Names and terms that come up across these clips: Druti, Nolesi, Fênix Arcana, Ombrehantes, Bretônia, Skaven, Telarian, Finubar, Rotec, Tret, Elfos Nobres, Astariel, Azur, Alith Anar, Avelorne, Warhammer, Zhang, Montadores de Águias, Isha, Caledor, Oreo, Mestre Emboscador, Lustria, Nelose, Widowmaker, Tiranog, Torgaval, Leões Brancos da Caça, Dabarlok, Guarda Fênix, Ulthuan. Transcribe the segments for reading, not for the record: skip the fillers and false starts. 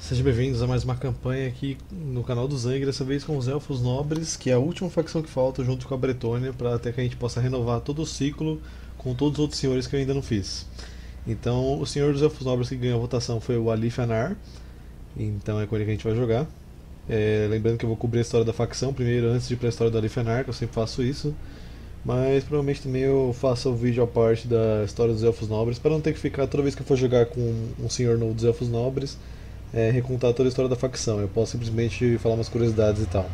Sejam bem-vindos a mais uma campanha aqui no canal do Zhang, dessa vez com os Elfos Nobres, que é a última facção que falta junto com a Bretônia, para até que a gente possa renovar todo o ciclo com todos os outros senhores que eu ainda não fiz. Então, o senhor dos Elfos Nobres que ganhou a votação foi o Alith Anar, então é com ele que a gente vai jogar. Lembrando que eu vou cobrir a história da facção primeiro, antes de ir para a história do Alith Anar, que eu sempre faço isso. Mas provavelmente também eu faço o vídeo à parte da história dos Elfos Nobres, para não ter que ficar, toda vez que eu for jogar com um senhor novo dos Elfos Nobres, recontar toda a história da facção. Eu posso simplesmente falar umas curiosidades e tal.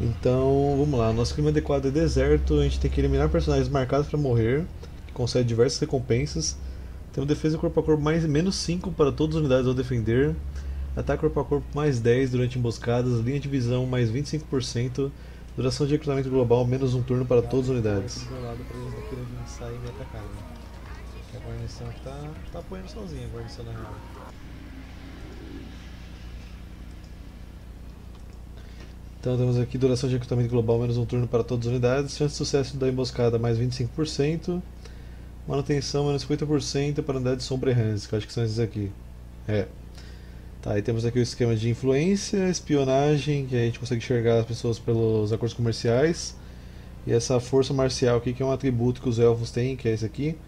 Então, vamos lá. Nosso clima adequado é deserto. A gente tem que eliminar personagens marcados para morrer, que concede diversas recompensas. Tem uma defesa corpo a corpo menos 5 para todas as unidades ao defender. Ataque corpo a corpo mais 10 durante emboscadas. Linha de visão mais 25%. Duração de recrutamento global menos 1 turno para todas as unidades. A guarnição tá apoiando sozinha, a guarnição da real. Então temos aqui duração de recrutamento global menos 1 turno para todas as unidades, chance de sucesso da emboscada mais 25%, manutenção menos 50% para unidades Ombrehantes, que eu acho que são esses aqui. Tá, aí temos aqui o esquema de influência, espionagem, que a gente consegue enxergar as pessoas pelos acordos comerciais, e essa força marcial aqui, que é um atributo que os elfos têm, que é esse aqui,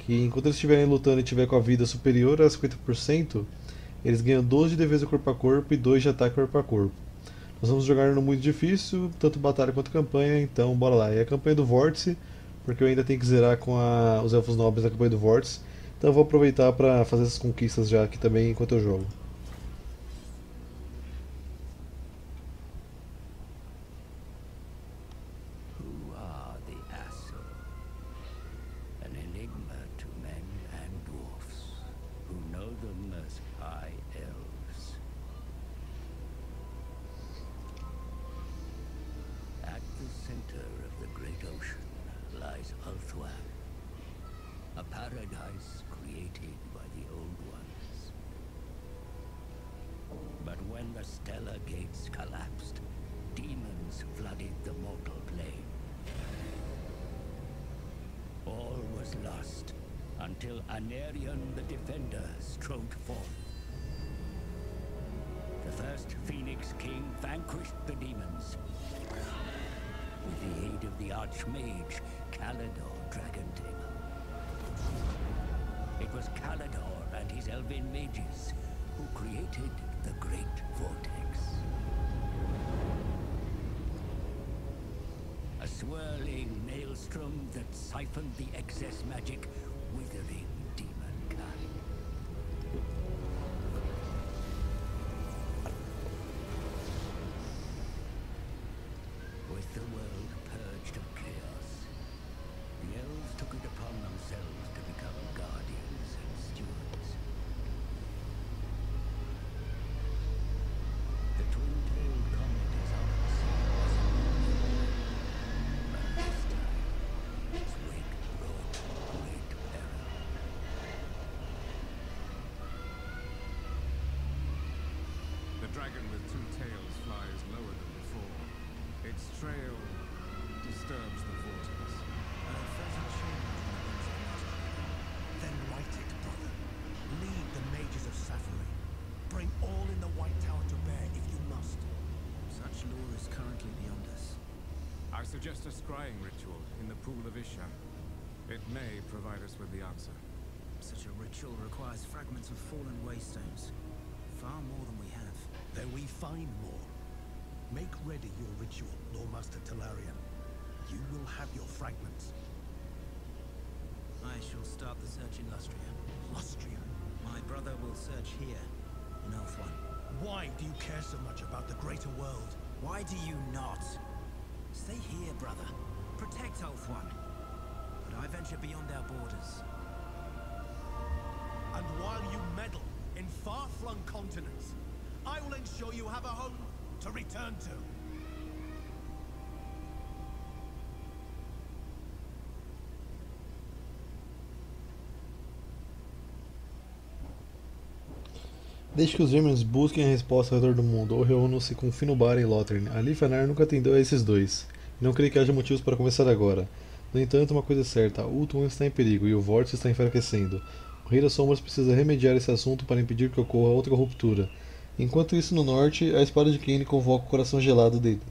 que enquanto eles estiverem lutando e tiver com a vida superior a 50%, eles ganham 12 de defesa corpo a corpo e 2 de ataque corpo a corpo. Nós vamos jogar no muito difícil, tanto batalha quanto campanha, então bora lá. É a campanha do Vórtice, porque eu ainda tenho que zerar com os Elfos Nobres da campanha do Vórtice. Então eu vou aproveitar para fazer essas conquistas já aqui também enquanto eu jogo. Anarion the Defender strode forth. The first Phoenix King vanquished the demons. With the aid of the Archmage, Caledor Dragon Tamer. It was Caledor and his elven mages who created the Great Vortex. A swirling maelstrom that siphoned the excess magic, withering demonkind. With the world purged of chaos, the elves took it upon themselves to become guardians and stewards. The twin-tailed comet is out of the sea, but this time its wake brought great peril. Dragon with two tails flies lower than before. Its trail disturbs the vortex. Earth has a change. Then right it, brother. Lead the mages of Safari. Bring all in the White Tower to bear if you must. Such lore is currently beyond us. I suggest a scrying ritual in the Pool of Isha. It may provide us with the answer. Such a ritual requires fragments of fallen waystones. Far more than we have. Then we find more. Make ready your ritual, Lord Master Telarian. You will have your fragments. I shall start the search in Lustria. Lustria? My brother will search here, in Elfwan. Why do you care so much about the greater world? Why do you not? Stay here, brother. Protect Elfwan. But I venture beyond our borders. And while you meddle in far-flung continents, I will ensure you have a home to return to. Deixe que os Gêmeos busquem a resposta ao redor do mundo, ou reúnam-se com Finubar em Lothern. Alith Anar nunca atendeu a esses dois, e não creio que haja motivos para começar agora. No entanto, uma coisa é certa, Ulthuan está em perigo, e o Vórtice está enfraquecendo. O Rei das Sombras precisa remediar esse assunto para impedir que ocorra outra ruptura. Enquanto isso, no norte, a espada de Kane convoca o coração gelado dele.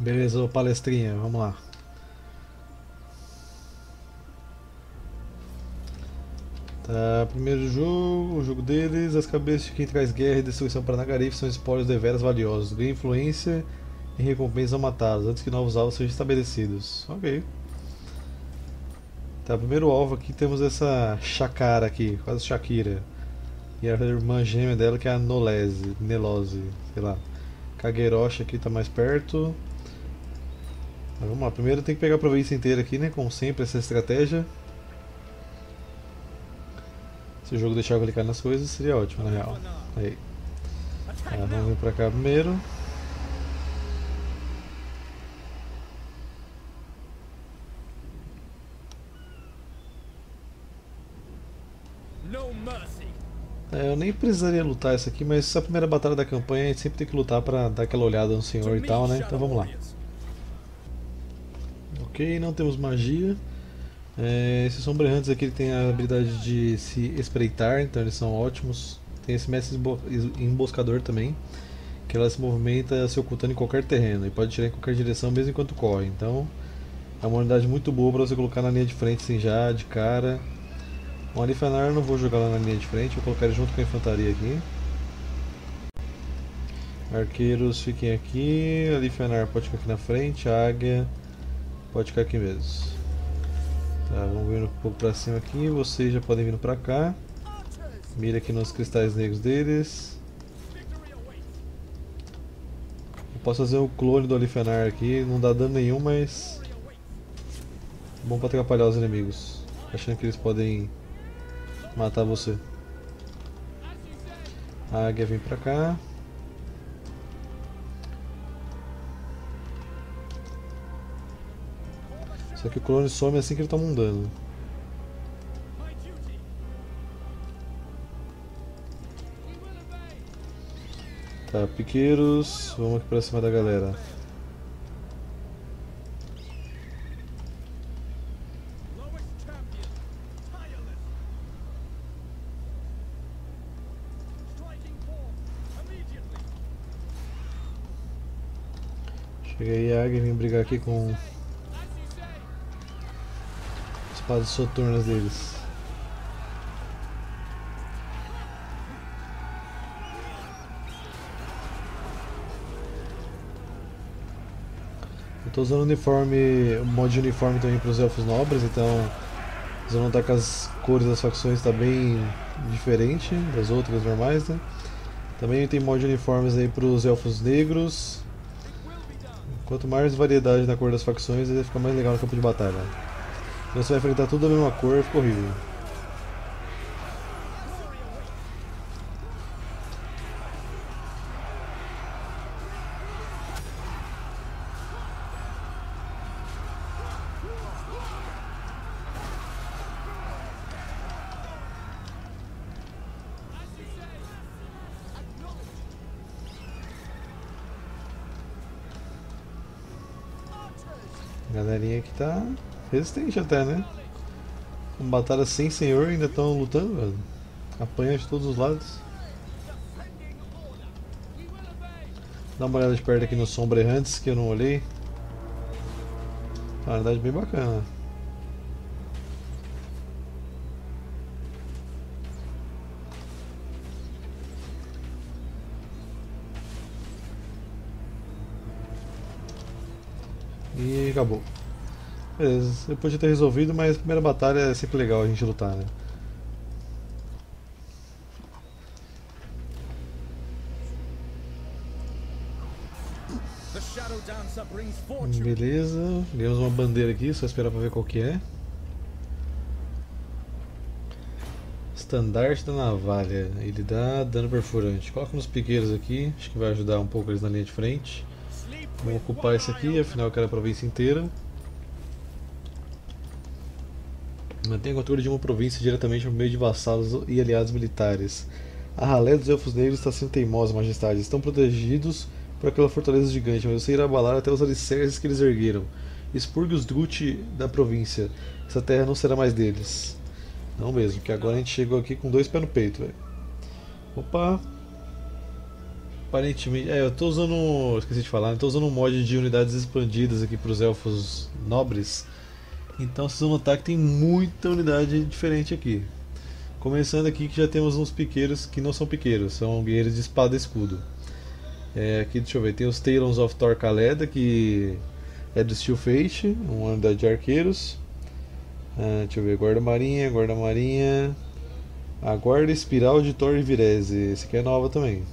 Beleza, palestrinha, vamos lá. Tá, primeiro jogo, o jogo deles, as cabeças de quem traz guerra e destruição para Nagarif são espólios deveras valiosos. Ganha influência e recompensa ao matá-los, antes que novos alvos sejam estabelecidos. Ok. Tá, primeiro alvo aqui temos essa Shakira aqui, quase Shakira. E a irmã gêmea dela que é a Nolesi, Nelose, sei lá. Kagerosha aqui tá mais perto. Mas vamos lá, primeiro tem que pegar a província inteira aqui, né? Como sempre, essa estratégia. Se o jogo deixar eu clicar nas coisas, seria ótimo, na real. Aí. Ah, vamos vir pra cá primeiro. Eu nem precisaria lutar isso aqui, mas essa primeira batalha da campanha a gente sempre tem que lutar pra dar aquela olhada no senhor e tal, né? Então vamos lá. Ok, não temos magia. Esses Ombrehantes aqui tem a habilidade de se espreitar, então eles são ótimos. Tem esse mestre emboscador também, que ela se movimenta se ocultando em qualquer terreno e pode tirar em qualquer direção mesmo enquanto corre. Então é uma unidade muito boa para você colocar na linha de frente assim já, de cara. O Alith Anar eu não vou jogar lá na linha de frente, vou colocar ele junto com a infantaria aqui. Arqueiros fiquem aqui, Alith Anar pode ficar aqui na frente, a águia pode ficar aqui mesmo. Tá, vamos vir um pouco pra cima aqui, vocês já podem vir pra cá. Mira aqui nos cristais negros deles. Eu posso fazer o clone do Alith Anar aqui, não dá dano nenhum, mas... bom pra atrapalhar os inimigos, achando que eles podem matar você. A águia vem pra cá. Só que o clone some assim que ele toma um dano. Tá, piqueiros, vamos aqui pra cima da galera. Chega aí a águia e vem brigar aqui com... espadas soturnas deles. Eu estou usando uniforme, o modo de uniforme também para os Elfos Nobres, então vocês vão notar que as cores das facções está bem diferente das outras normais, né? Também tem modo de uniformes aí para os Elfos Negros. Quanto mais variedade na cor das facções, vai ficar mais legal no campo de batalha. Você vai enfrentar tudo da mesma cor, ficou horrível. A galerinha que tá... resistente até, né? Uma batalha sem senhor, ainda estão lutando, velho. Apanha de todos os lados. Dá uma olhada de perto aqui nos Ombrehantes, que eu não olhei. Na verdade, bem bacana. E acabou. Beleza, eu podia ter resolvido, mas a primeira batalha é sempre legal a gente lutar, né? Beleza, ganhamos uma bandeira aqui, só esperar pra ver qual que é. Estandarte da navalha, ele dá dano perfurante. Coloca nos piqueiros aqui, acho que vai ajudar um pouco eles na linha de frente. Vamos ocupar isso aqui, afinal eu quero a província inteira. Mantenha o controle de uma província diretamente por meio de vassalos e aliados militares. A ralé dos elfos negros está sendo teimosa, majestade. Estão protegidos por aquela fortaleza gigante, mas você irá abalar até os alicerces que eles ergueram. Expurgue os Druti da província. Essa terra não será mais deles. Não mesmo, porque agora a gente chegou aqui com 2 pés no peito, velho. Opa! Aparentemente... eu tô usando... esqueci de falar, eu tô usando um mod de unidades expandidas aqui para os elfos nobres. Então vocês vão notar que tem muita unidade diferente aqui. Começando aqui que já temos uns piqueiros que não são piqueiros, são guerreiros de espada e escudo. Aqui, deixa eu ver, tem os Talons of Thorkaleda, que é do Steel Fate, uma unidade de arqueiros. Deixa eu ver, guarda marinha... A guarda espiral de Torre Virese, esse aqui é nova também.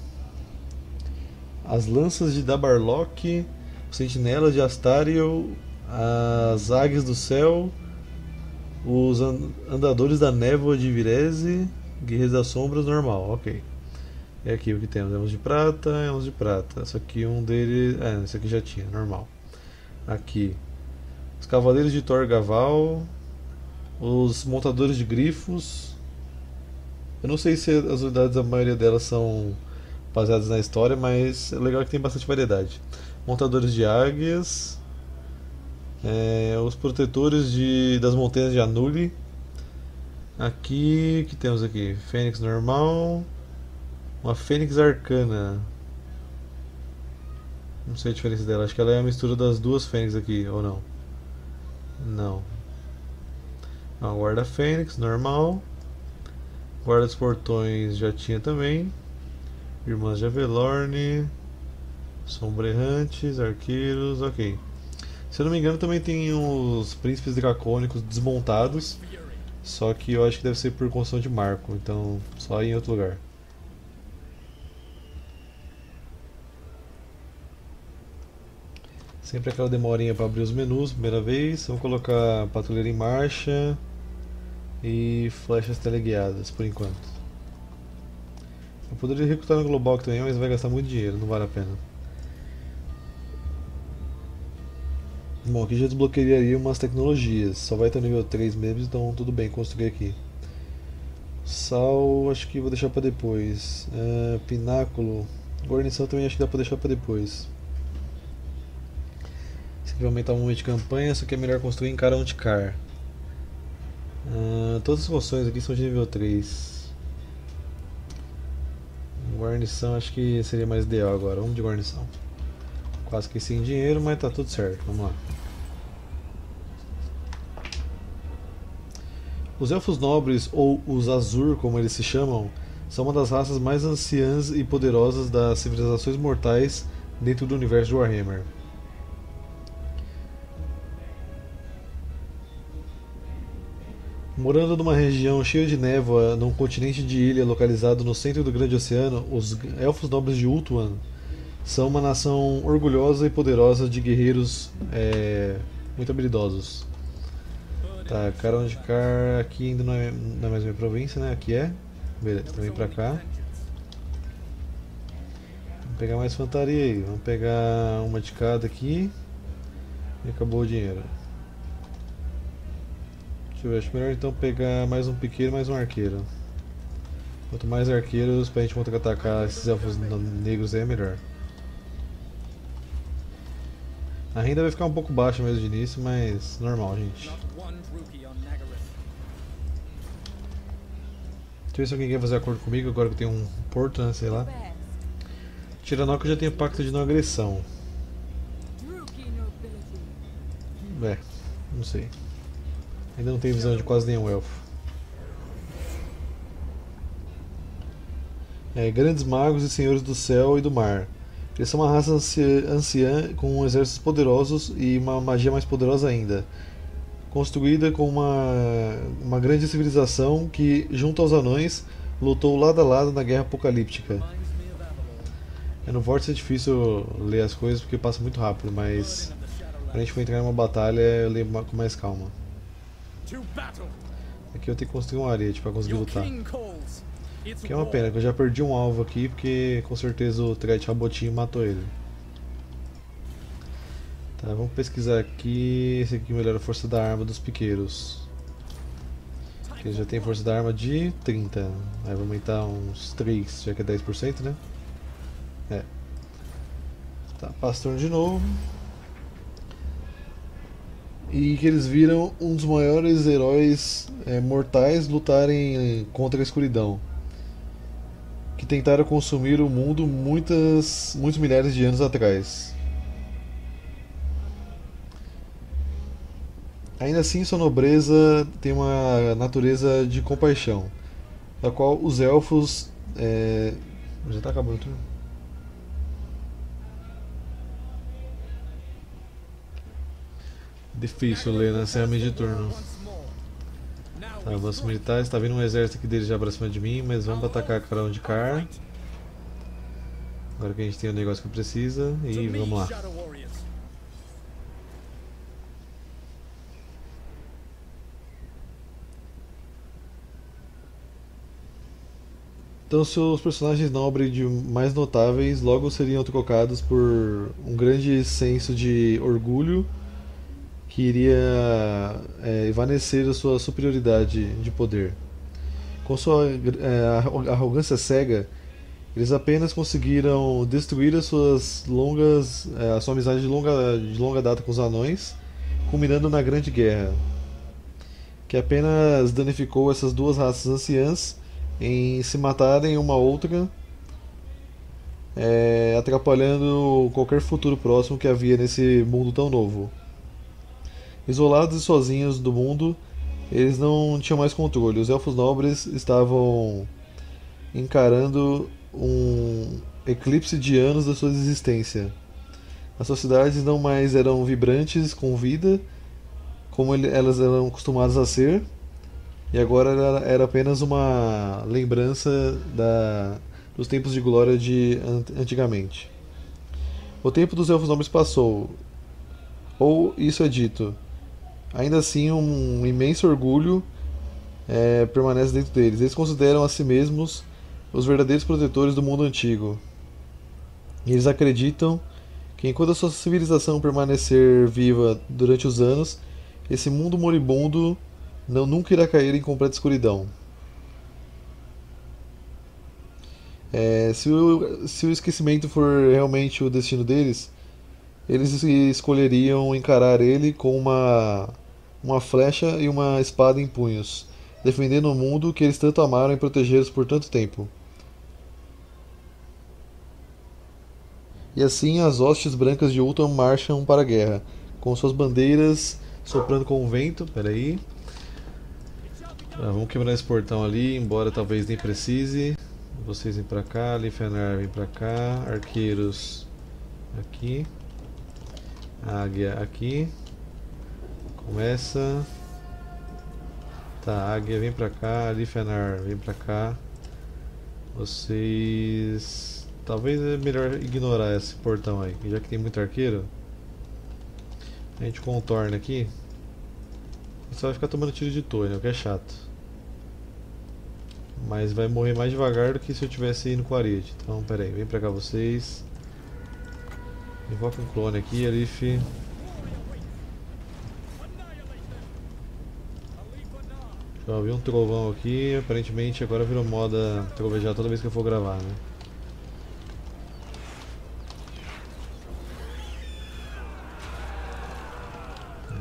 As lanças de Dabarlok, o sentinela de Astariel, as águias do céu, os andadores da névoa de Virese, guerreiros das sombras, normal, ok. É aqui o que temos, elmos de prata, só que um deles, esse aqui já tinha, normal. Aqui, os cavaleiros de Torgaval, os montadores de grifos. Eu não sei se as unidades, a maioria delas são baseadas na história, mas é legal que tem bastante variedade. Montadores de águias, os protetores das montanhas de Anuli. Aqui, o que temos aqui? Fênix normal, uma fênix arcana. Não sei a diferença dela, acho que ela é a mistura das duas fênix aqui, ou não? Não. Uma guarda fênix, normal. Guarda dos portões já tinha também. Irmãs de Avelorne. Ombrehantes, arqueiros, ok. Se eu não me engano também tem os príncipes dracônicos desmontados. Só que eu acho que deve ser por construção de marco, então só ir em outro lugar. Sempre aquela demorinha para abrir os menus, primeira vez. Vamos colocar patrulheira em marcha e flechas teleguiadas por enquanto. Eu poderia recrutar no Global também, mas vai gastar muito dinheiro, não vale a pena. Bom, aqui já desbloquearia umas tecnologias, só vai estar no nível 3 mesmo, então tudo bem construir aqui. Sal, acho que vou deixar para depois. Pináculo, guarnição também acho que dá para deixar para depois. Vai aumentar o momento de campanha, só que é melhor construir em Karond Kar. Todas as construções aqui são de nível 3. Guarnição acho que seria mais ideal agora, vamos de guarnição. Quase que sem dinheiro, mas tá tudo certo, vamos lá. Os elfos nobres, ou os Azur como eles se chamam, são uma das raças mais anciãs e poderosas das civilizações mortais dentro do universo de Warhammer. Morando numa região cheia de névoa, num continente de ilha localizado no centro do Grande Oceano, os Elfos Nobres de Ulthuan são uma nação orgulhosa e poderosa de guerreiros muito habilidosos. Tá, Karond Kar aqui ainda não é mais minha província, né? Aqui é. Beleza, também pra cá. Vamos pegar mais infantaria aí, vamos pegar uma de cada aqui. E acabou o dinheiro. Eu acho melhor então pegar mais um piqueiro e mais um arqueiro. Quanto mais arqueiros pra gente atacar esses elfos negros aí é melhor. A renda vai ficar um pouco baixa mesmo de início, mas normal, gente. Deixa eu ver se alguém quer fazer acordo comigo agora que tem um porto, né, sei lá. Tiranoca já tem o pacto de não agressão. É, não sei. Ainda não tem visão de quase nenhum elfo. É, grandes magos e senhores do céu e do mar. Eles são uma raça anciã com exércitos poderosos e uma magia mais poderosa ainda. Construída com uma grande civilização que, junto aos anões, lutou lado a lado na guerra apocalíptica. É, no Vórtice é difícil ler as coisas porque passa muito rápido, mas quando a gente for entrar em uma batalha eu leio com mais calma. Aqui eu tenho que construir um arete para conseguir lutar. Que é uma pena, que eu já perdi um alvo aqui porque com certeza o Tret Rabotinho matou ele. Tá, vamos pesquisar aqui. Esse aqui melhora a força da arma dos piqueiros. Ele já tem força da arma de 30. Aí vai aumentar uns 3, já que é 10%, né? É. Tá, pastor de novo. E que eles viram um dos maiores heróis mortais lutarem contra a escuridão. Que tentaram consumir o mundo muitos milhares de anos atrás. Ainda assim, sua nobreza tem uma natureza de compaixão, da qual os elfos... Já tá acabando tudo? Difícil ler, né? Sem a meia de turno. Tá, avanços militares, tá vindo um exército aqui deles já pra cima de mim, mas vamos atacar a Karond Kar. Agora que a gente tem o negócio que precisa, e vamos lá. Então seus personagens nobres de mais notáveis logo seriam trocados por um grande senso de orgulho que iria evanescer a sua superioridade de poder. Com sua arrogância cega, eles apenas conseguiram destruir as suas sua amizade de longa data com os anões, culminando na Grande Guerra, que apenas danificou essas duas raças anciãs em se matarem uma outra, atrapalhando qualquer futuro próximo que havia nesse mundo tão novo. Isolados e sozinhos do mundo, eles não tinham mais controle. Os elfos nobres estavam encarando um eclipse de anos da sua existência. As suas cidades não mais eram vibrantes com vida, como elas eram acostumadas a ser, e agora era apenas uma lembrança dos tempos de glória de antigamente. O tempo dos elfos nobres passou, ou isso é dito. Ainda assim, um imenso orgulho permanece dentro deles. Eles consideram a si mesmos os verdadeiros protetores do mundo antigo. E eles acreditam que enquanto a sua civilização permanecer viva durante os anos, esse mundo moribundo nunca irá cair em completa escuridão. Se o esquecimento for realmente o destino deles, eles escolheriam encarar ele com uma flecha e uma espada em punhos, defendendo o mundo que eles tanto amaram e protegeram por tanto tempo. E assim as hostes brancas de Ulthuan marcham para a guerra, com suas bandeiras soprando com o vento. Peraí. Ah, vamos quebrar esse portão ali, embora talvez nem precise. Vocês vêm pra cá, Alith Anar vem pra cá, arqueiros aqui, águia aqui. Começa. Tá, águia vem pra cá, Alith Anar vem pra cá. Vocês... Talvez é melhor ignorar esse portão aí, já que tem muito arqueiro. A gente contorna aqui. Só vai ficar tomando tiro de torre, né? O que é chato. Mas vai morrer mais devagar do que se eu tivesse indo com arete. Então, pera aí, vem pra cá vocês. Invoca um clone aqui, Alith. Já vi um trovão aqui. Aparentemente agora virou moda trovejar toda vez que eu for gravar, né?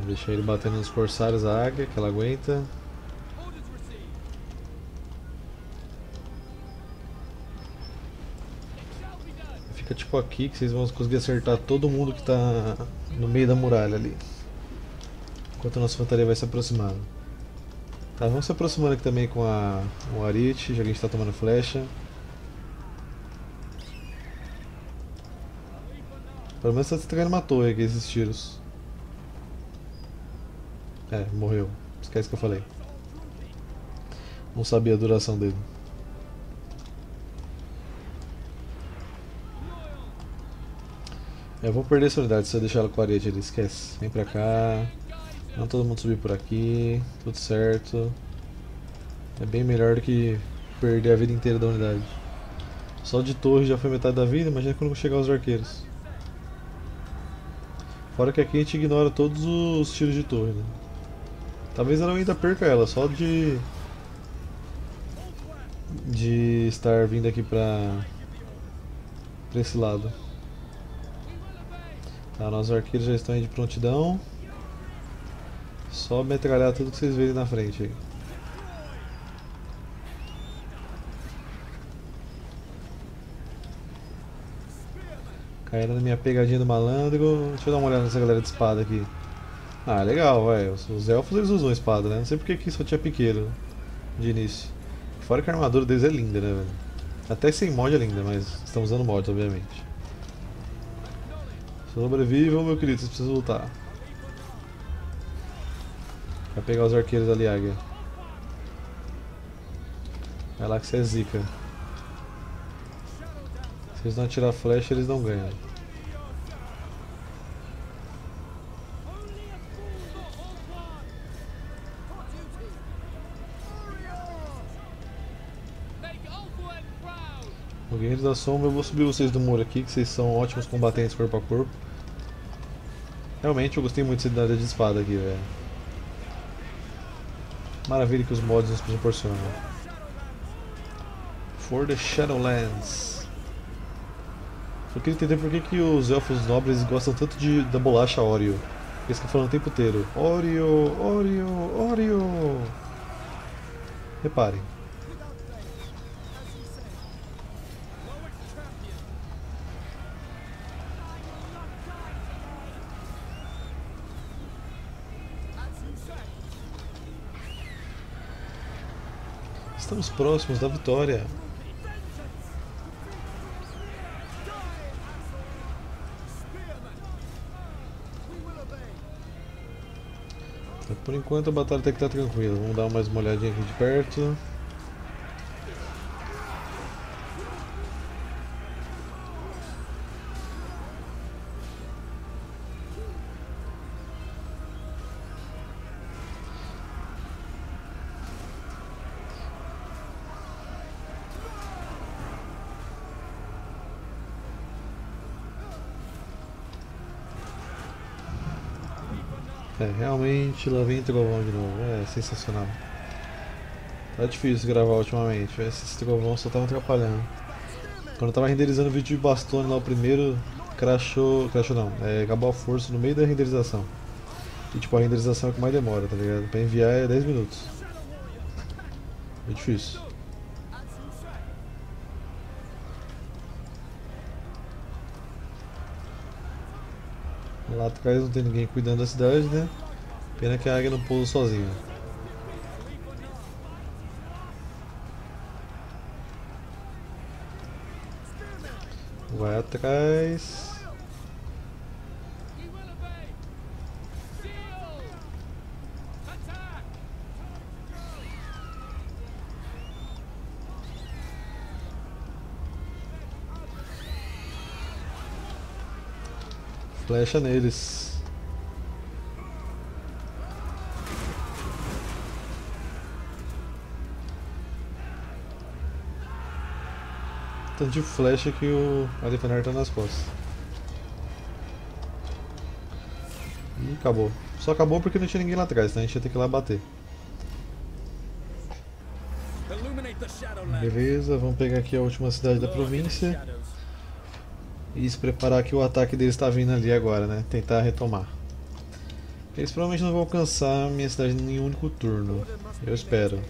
Deixar ele batendo nos corsários, a águia, que ela aguenta. Fica tipo aqui que vocês vão conseguir acertar todo mundo que está no meio da muralha ali. Enquanto a nossa infantaria vai se aproximando. Tá, vamos se aproximando aqui também com o Arit, já que a gente está tomando flecha. Pelo menos está atacando uma torre aqui esses tiros. É, morreu. Esquece que eu falei. Não sabia a duração dele. Eu vou perder essa unidade se eu deixar ela com a areia ali, esquece. Vem pra cá. Não todo mundo subir por aqui. Tudo certo. É bem melhor do que perder a vida inteira da unidade. Só de torre já foi metade da vida, imagina quando chegar os arqueiros. Fora que aqui a gente ignora todos os tiros de torre, né? Talvez eu ainda perca ela, só de estar vindo aqui pra esse lado. Tá, nossos arqueiros já estão aí de prontidão. Só metralhar tudo que vocês verem na frente aí. Caíram na minha pegadinha do malandro. Deixa eu dar uma olhada nessa galera de espada aqui. Ah, legal, véio. Os elfos eles usam espada, né? Não sei porque aqui só tinha piqueiro de início. Fora que a armadura deles é linda, né, velho? Até sem mod é linda, mas estamos usando mod, obviamente. Sobrevivam, meu querido, vocês precisam lutar. Vai pegar os arqueiros ali, águia. Vai lá que você é zica. Se eles não atirar flecha, eles não ganham. Guerreiros da Sombra, eu vou subir vocês do muro aqui, que vocês são ótimos combatentes corpo a corpo. Realmente eu gostei muito dessa unidade de espada aqui, velho. Maravilha que os mods nos proporcionam. For the Shadowlands. Eu queria entender por que os elfos nobres gostam tanto da bolacha Oreo. Eles ficam falando o tempo inteiro. Oreo, Oreo, Oreo. Reparem. Estamos próximos da vitória. Por enquanto a batalha tem que estar tranquila. Vamos dar mais uma olhadinha aqui de perto. É, realmente lá vem trovão de novo, é sensacional. Tá difícil gravar ultimamente, esses trovões só estavam atrapalhando. Quando eu tava renderizando o vídeo de Bastone lá, o primeiro, crashou não, acabou a força no meio da renderização. E tipo, a renderização é o que mais demora, tá ligado? Pra enviar é 10 minutos. É difícil. Lá atrás não tem ninguém cuidando da cidade, né? Pena que a águia não pousa sozinha. Vai atrás. Flecha neles. Tanto de flecha que o Alith Anar tá nas costas. E acabou. Só acabou porque não tinha ninguém lá atrás, né? A gente ia ter que ir lá bater. Beleza, vamos pegar aqui a última cidade da província. E se preparar que o ataque deles está vindo ali agora, né? Tentar retomar. Eles provavelmente não vão alcançar minha cidade em um único turno. Eu espero.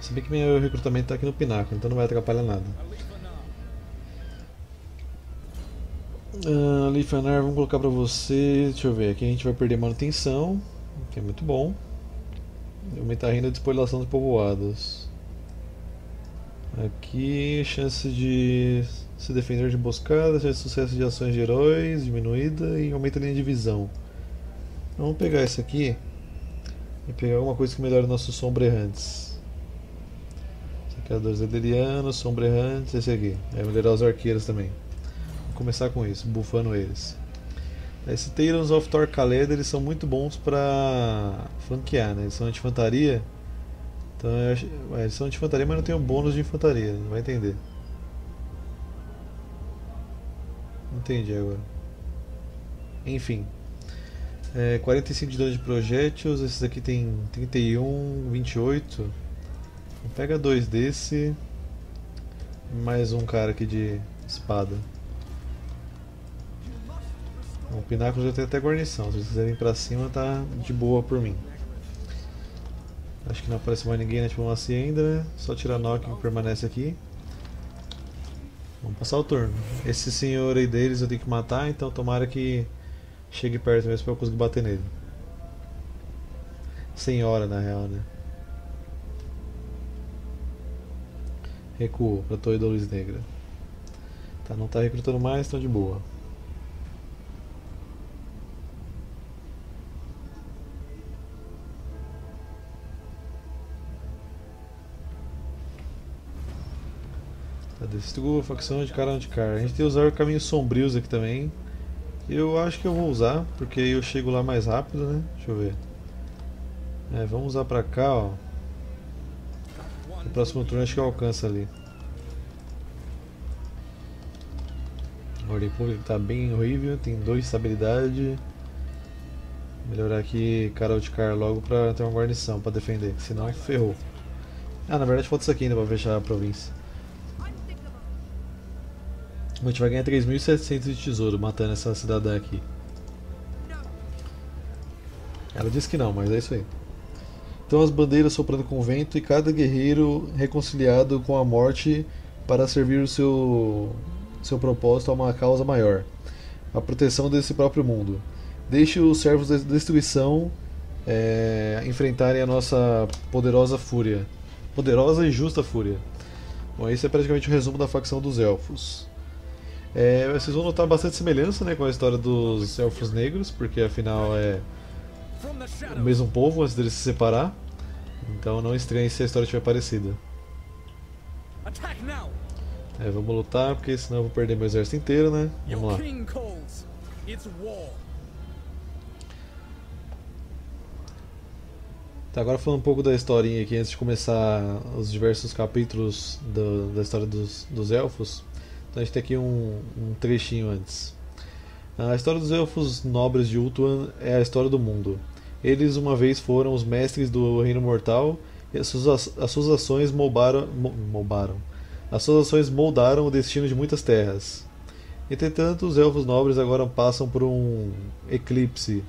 Se bem que meu recrutamento está aqui no pináculo, então não vai atrapalhar nada. Alith Anar, vamos colocar pra você. Deixa eu ver, aqui a gente vai perder manutenção, que é muito bom. Aumentar a renda de despoilação dos povoados. Aqui, chance de se defender de emboscada, chance de sucesso de ações de heróis, diminuída, e aumenta a linha de visão. Vamos pegar isso aqui e pegar alguma coisa que melhore nossos Ombrehantes. Esse aqui é dois Adelianos, Ombrehantes, esse aqui. É melhorar os arqueiros também. Vou começar com isso, bufando eles. Esses Talons of Thorkaleda, eles são muito bons pra flanquear, né? Eles são de infantaria. Então, eles são de infantaria, mas não tem um bônus de infantaria, não vai entender. Entendi agora. Enfim. 45 de dano de projéteis, esses aqui tem 31, 28. Então, pega dois desse. Mais um cara aqui de espada. O pináculo já tem até guarnição, se vocês quiserem ir pra cima tá de boa por mim. Acho que não aparece mais ninguém na diplomacia ainda, né? Só Tiranok que permanece aqui. Vamos passar o turno. Esse senhor aí deles eu tenho que matar, então tomara que chegue perto mesmo pra eu conseguir bater nele. Senhora na real, né? Recuo pra Torre da Luz Negra. Tá, não tá recrutando mais, então de boa. Destrua a facção de Karond Kar. A gente tem que usar caminhos sombrios aqui também. Eu acho que eu vou usar, porque eu chego lá mais rápido, né? Deixa eu ver. É, vamos usar pra cá, ó. No próximo turno acho que eu alcanço ali. A ordem pública tá bem horrível, tem 2 de estabilidade. Melhorar aqui Karond Kar logo pra ter uma guarnição pra defender, senão ferrou. Ah, na verdade falta isso aqui ainda pra fechar a província. A gente vai ganhar 3.700 de tesouro matando essa cidadã aqui. Ela disse que não, mas é isso aí. Então as bandeiras soprando com o vento e cada guerreiro reconciliado com a morte para servir o seu propósito a uma causa maior. A proteção desse próprio mundo. Deixe os servos da destruição enfrentarem a nossa poderosa fúria. Poderosa e justa fúria. Bom, esse é praticamente o resumo da facção dos elfos. Vocês vão notar bastante semelhança, né, com a história dos elfos negros, porque afinal é o mesmo povo antes deles se separar. Então não estranhe se a história estiver parecida. Vamos lutar, porque senão eu vou perder meu exército inteiro, né? Vamos lá. Tá, agora falando um pouco da historinha aqui, antes de começar os diversos capítulos da história dos elfos. Então a gente tem aqui um trechinho antes. A história dos Elfos Nobres de Ulthuan é a história do mundo. Eles uma vez foram os mestres do Reino Mortal e as suas ações moldaram o destino de muitas terras. Entretanto, os Elfos Nobres agora passam por um eclipse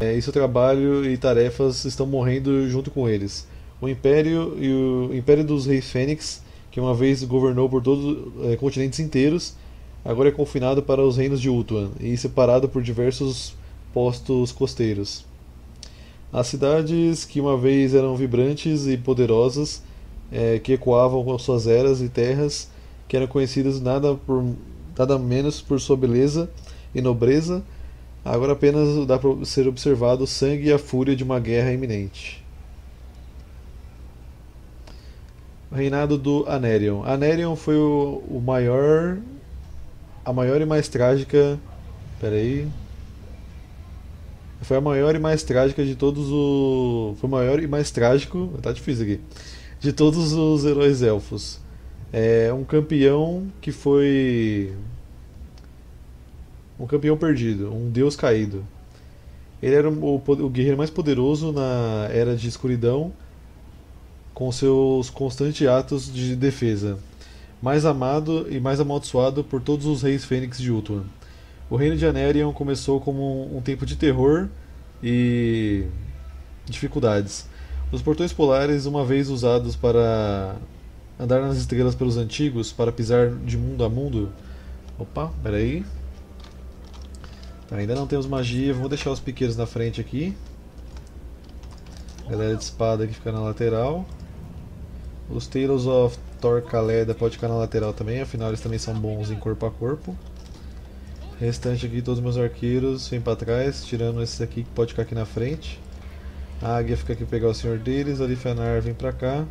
e seu trabalho e tarefas estão morrendo junto com eles. O Império dos Reis Fênix, que uma vez governou por todos os continentes inteiros, agora é confinado para os reinos de Ulthuan e separado por diversos postos costeiros. As cidades que uma vez eram vibrantes e poderosas, que ecoavam com suas eras e terras, que eram conhecidas nada menos por sua beleza e nobreza, agora apenas dá para ser observado o sangue e a fúria de uma guerra iminente. Reinado do Anarion. Anarion foi o maior e mais trágico tá difícil aqui, de todos os heróis elfos. Um campeão perdido, um deus caído. Ele era o guerreiro mais poderoso na Era de Escuridão, com seus constantes atos de defesa, mais amado e mais amaldiçoado por todos os reis fênix de Ulthuan. O reino de Anarion começou como um tempo de terror e dificuldades. Os portões polares, uma vez usados para andar nas estrelas pelos antigos, para pisar de mundo a mundo... Opa, peraí... Tá, ainda não temos magia, vamos deixar os piqueiros na frente aqui. A galera de espada que fica na lateral. Os Talons of Thorkaleda pode ficar na lateral também, afinal eles também são bons em corpo a corpo. Restante aqui, todos os meus arqueiros vêm pra trás, tirando esse aqui que pode ficar aqui na frente. A águia fica aqui pegar o senhor deles, a Alith Anar vem pra cá.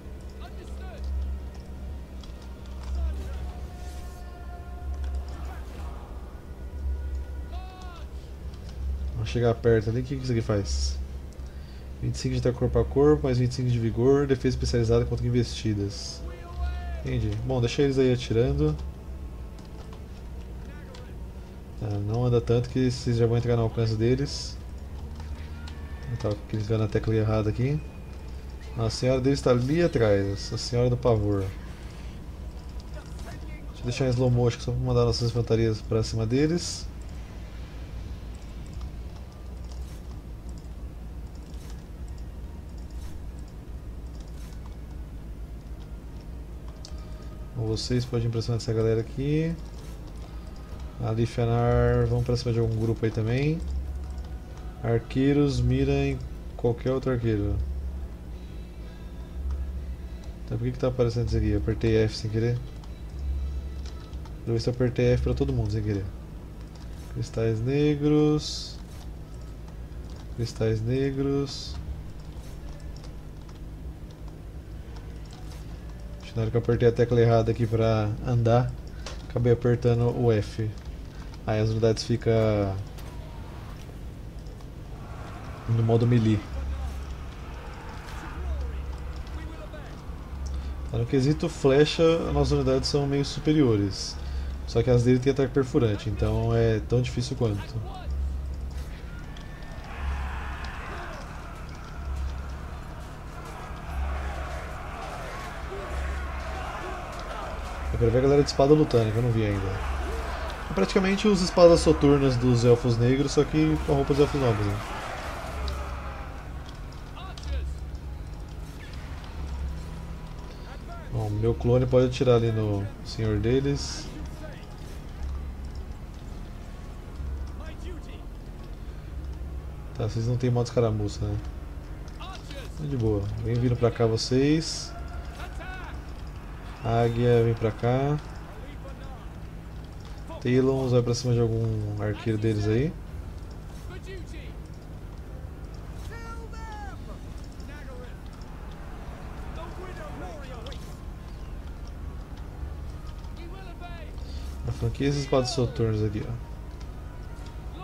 Vamos chegar perto ali, o que isso aqui faz? 25 de ataque corpo a corpo, mais 25 de vigor, defesa especializada contra investidas. Entendi. Bom, deixa eles aí atirando. Tá, não anda tanto que vocês já vão entrar no alcance deles. Tava clicando na tecla errada aqui. A senhora deles está ali atrás, a senhora do pavor. Deixa eu deixar em slow motion só para mandar nossas infantarias para cima deles. Vocês podem impressionar essa galera aqui. Alith Anar, vamos para cima de algum grupo aí também. Arqueiros, mira em qualquer outro arqueiro. Então por que tá aparecendo isso aqui? Eu apertei F sem querer. Deve ser, eu apertei F para todo mundo sem querer. Cristais negros. Cristais negros. Na hora que eu apertei a tecla errada aqui para andar, acabei apertando o F. Aí as unidades ficam no modo melee. No quesito flecha, as nossas unidades são meio superiores. Só que as dele tem ataque perfurante, então é tão difícil quanto. Eu quero ver a galera de espada lutando, que eu não vi ainda. É praticamente os espadas soturnas dos elfos negros, só que com a roupa dos elfos nobres, né? Bom, meu clone pode atirar ali no senhor deles. Tá, vocês não tem modo escaramuça, né? De boa, vem vindo pra cá vocês. A águia vem pra cá. Talons vai pra cima de algum arqueiro deles aí. Eu flanquei esses espadas soturnos aqui, ó.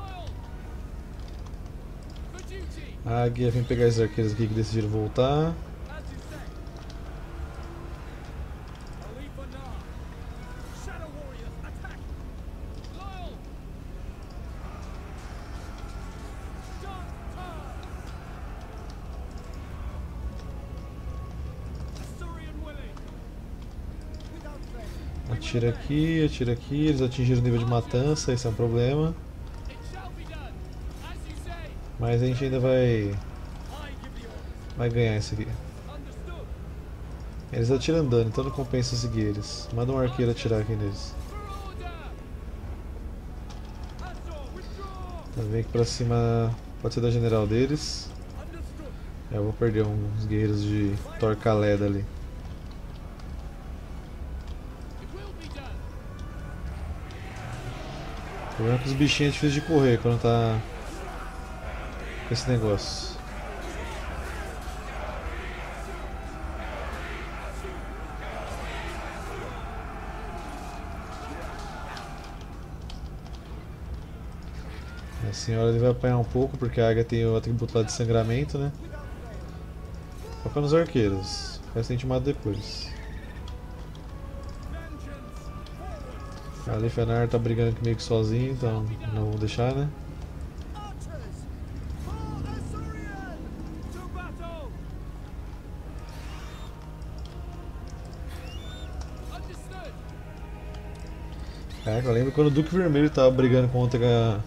A águia vem pegar esses arqueiros aqui que decidiram voltar. Atira aqui, eles atingiram o nível de matança, isso é um problema. Mas a gente ainda vai ganhar isso aqui. Eles atiram andando, então não compensa seguir eles. Manda um arqueiro atirar aqui neles. Então, vem aqui pra cima, pode ser da general deles. Eu vou perder uns guerreiros de Thorkaleda ali. O problema é que os bichinhos é difícil de correr quando tá com esse negócio. A senhora ele vai apanhar um pouco porque a águia tem o atributo lá de sangramento, né? Foca nos arqueiros, vai ser intimado depois. A Alith Anar tá brigando aqui meio que sozinho, então não vamos deixar, né? Caraca, eu lembro quando o Duque Vermelho tava brigando contra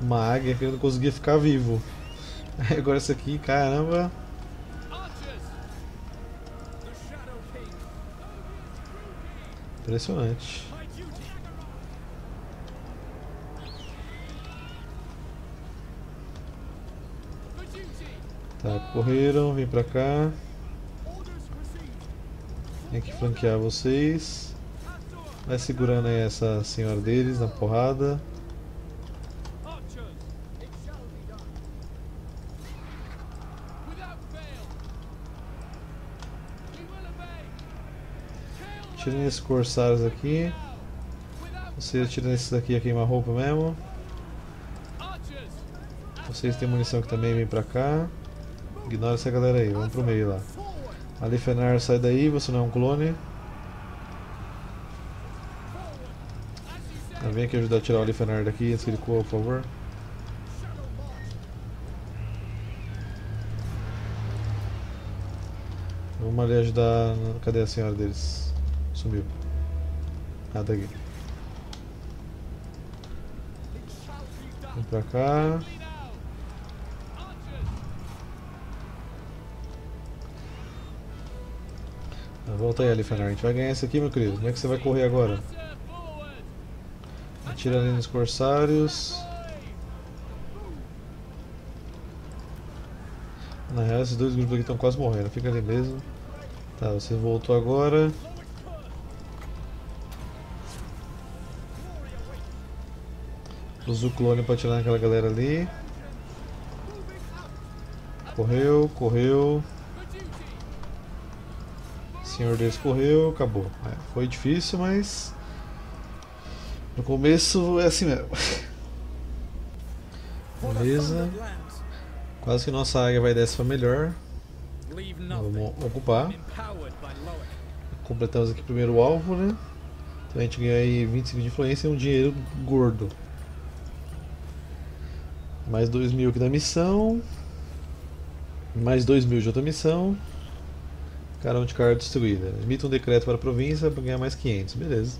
uma águia que ele não conseguia ficar vivo. Aí agora isso aqui, caramba. Impressionante. Tá, correram, vem pra cá. Tem que flanquear vocês. Vai segurando aí essa senhora deles na porrada. Tirem esses corsários aqui. Você atira nesses daqui a queima-roupa mesmo. Vocês têm munição aqui também, vem pra cá. Ignora essa galera aí, vamos pro meio lá. Alith Anar, sai daí, você não é um clone. Vem aqui ajudar a tirar o Alith Anar daqui antes que ele coa, por favor. Vamos ali ajudar. Cadê a senhora deles? Sumiu. Ah, tá aqui. Vem pra cá. Ah, volta aí, Alith Anar. A gente vai ganhar isso aqui, meu querido. Como é que você vai correr agora? Atira ali nos corsários. Na real, esses dois grupos aqui estão quase morrendo. Fica ali mesmo. Tá, você voltou agora. Usa o clone pra atirar naquela galera ali. Correu, correu. O senhor deles correu, acabou. É, foi difícil, mas no começo é assim mesmo. Beleza. Quase que nossa águia vai dessa pra melhor. Vamos ocupar. Completamos aqui primeiro o alvo, né? Então a gente ganha aí 25 de influência e um dinheiro gordo. Mais 2.000 aqui da missão. Mais 2.000 de outra missão. Karond Kar destruída. Emita um decreto para a província para ganhar mais 500. Beleza.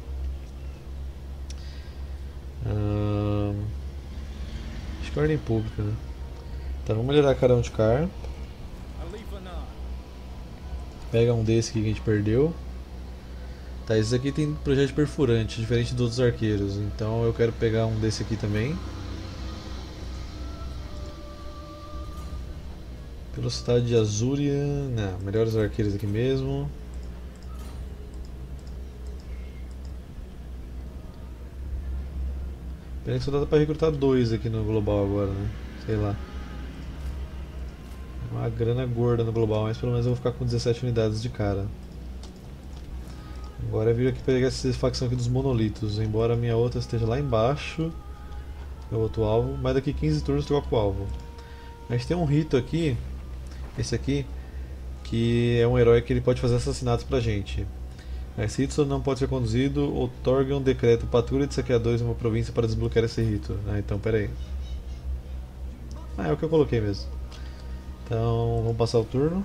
Acho que é ordem pública, né? Então vamos melhorar Karond Kar. Pega um desse aqui que a gente perdeu. Tá, esse aqui tem projeto perfurante, diferente dos outros arqueiros. Então eu quero pegar um desse aqui também. Velocidade de Azúria, não, melhores arqueiros aqui mesmo. Pena que só dá pra recrutar 2 aqui no global agora, né? Sei lá. É uma grana gorda no global, mas pelo menos eu vou ficar com 17 unidades de cara. Agora eu vim aqui pegar essa facção aqui dos monolitos, embora a minha outra esteja lá embaixo. Meu outro alvo, mas daqui 15 turnos troco o alvo. A gente tem um rito aqui, esse aqui, que é um herói que ele pode fazer assassinatos pra gente. Esse rito não pode ser conduzido, outorga um decreto patrulha de saqueadores em uma província para desbloquear esse rito. Ah, então pera aí. Ah, é o que eu coloquei mesmo. Então vamos passar o turno.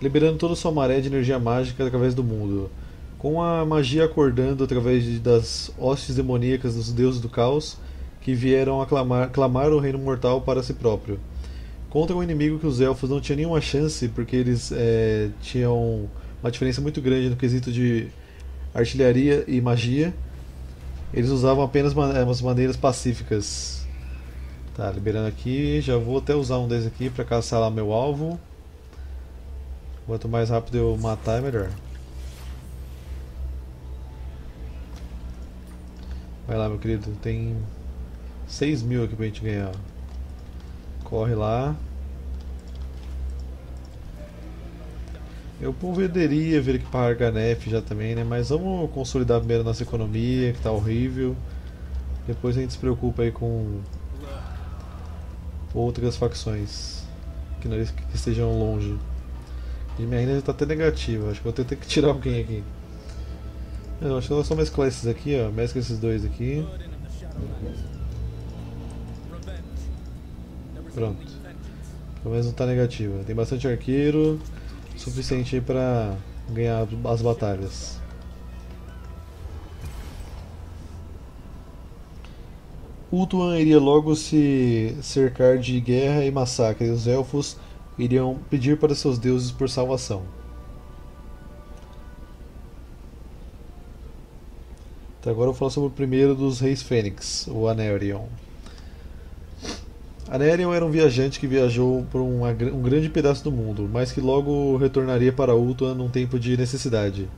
Liberando toda a sua maré de energia mágica através do mundo. Com a magia acordando através das hostes demoníacas dos deuses do caos, que vieram clamar o reino mortal para si próprio. Contra um inimigo que os elfos não tinham nenhuma chance, porque eles tinham uma diferença muito grande no quesito de artilharia e magia. Eles usavam apenas umas maneiras pacíficas. Tá, liberando aqui, já vou até usar um desses aqui para caçar lá meu alvo. Quanto mais rápido eu matar, é melhor. Vai lá, meu querido. Tem 6.000 aqui pra gente ganhar. Corre lá. Eu poderia vir aqui pra Arganef já também, né? Mas vamos consolidar primeiro a nossa economia, que tá horrível. Depois a gente se preocupa aí com outras facções que estejam longe. E minha renda já está até negativa, acho que vou ter que tirar alguém aqui. Eu acho que eu vou só mesclar esses aqui, ó. Mescla esses dois aqui. Pronto. Pelo menos não está negativa. Tem bastante arqueiro, suficiente aí para ganhar as batalhas. Ulthuan iria logo se cercar de guerra e massacre. Os elfos iriam pedir para seus deuses por salvação. Então agora eu vou falar sobre o primeiro dos Reis Fênix, o Anarion. Anarion era um viajante que viajou por um grande pedaço do mundo, mas que logo retornaria para Ulthuan num tempo de necessidade.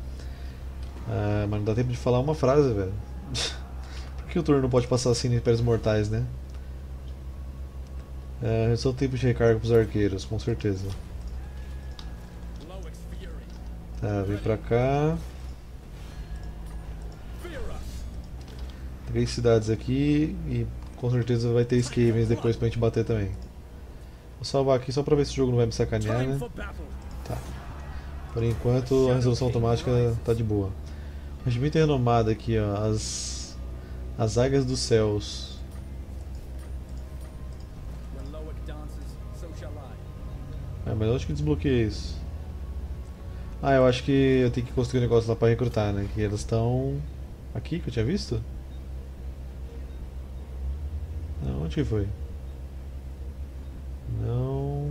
Ah, mas não dá tempo de falar uma frase, velho. Por que o turno não pode passar assim em Impérios Mortais, né? É só o tempo de recarga para os arqueiros, com certeza. Tá, vem pra cá. Três cidades aqui e com certeza vai ter Skavens depois pra gente bater também. Vou salvar aqui só pra ver se o jogo não vai me sacanear, né? Tá. Por enquanto a resolução automática tá de boa. O regimento é renomado aqui, ó. As Águias dos Céus. É, mas onde que eu desbloqueei isso? Ah, eu acho que eu tenho que construir um negócio lá pra recrutar, né? Que elas estão... Aqui, que eu tinha visto? Não, onde que foi? Não...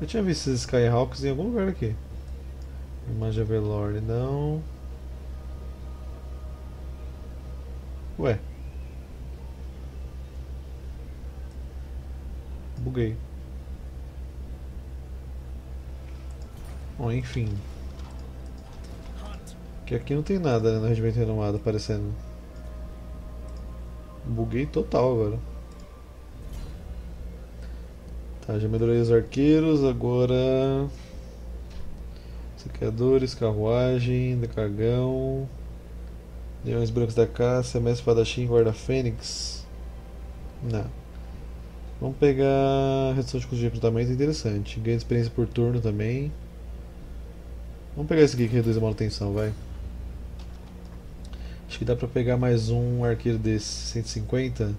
Eu tinha visto esses Skyhawks em algum lugar aqui. Irmã de Avelorne, não... Ué... Buguei. Bom, enfim. Que aqui não tem nada, né, no regimento renomado aparecendo. Buguei total agora. Tá, já melhorei os arqueiros, agora... Saqueadores, carruagem, decargão... Leões brancos da caça, mestre espadachim, guarda fênix... Não. Vamos pegar... Redução de custo de recrutamento, interessante. Ganho de experiência por turno também. Vamos pegar esse aqui que reduz a manutenção, vai. Acho que dá pra pegar mais um arqueiro desse, 150.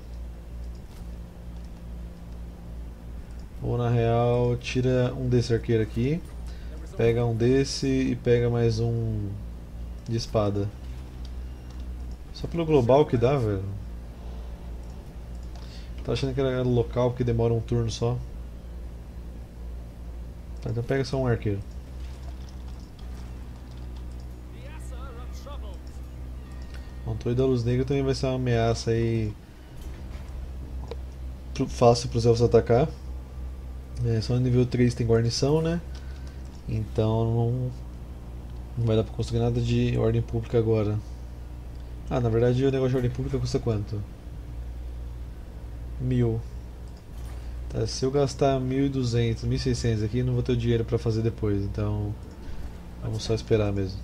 Ou na real, tira um desse arqueiro aqui. Pega um desse e pega mais um de espada. Só pelo global que dá, velho. Tava achando que era local porque demora um turno só. Tá, então pega só um arqueiro. O Torre da Luz Negra também vai ser uma ameaça aí fácil para os elfos atacar. É, só no nível 3 tem guarnição, né? Então não vai dar para construir nada de ordem pública agora. Ah, na verdade o negócio de ordem pública custa quanto? 1000. Tá, se eu gastar 1200, 1600 aqui, não vou ter o dinheiro para fazer depois, então vamos só esperar mesmo.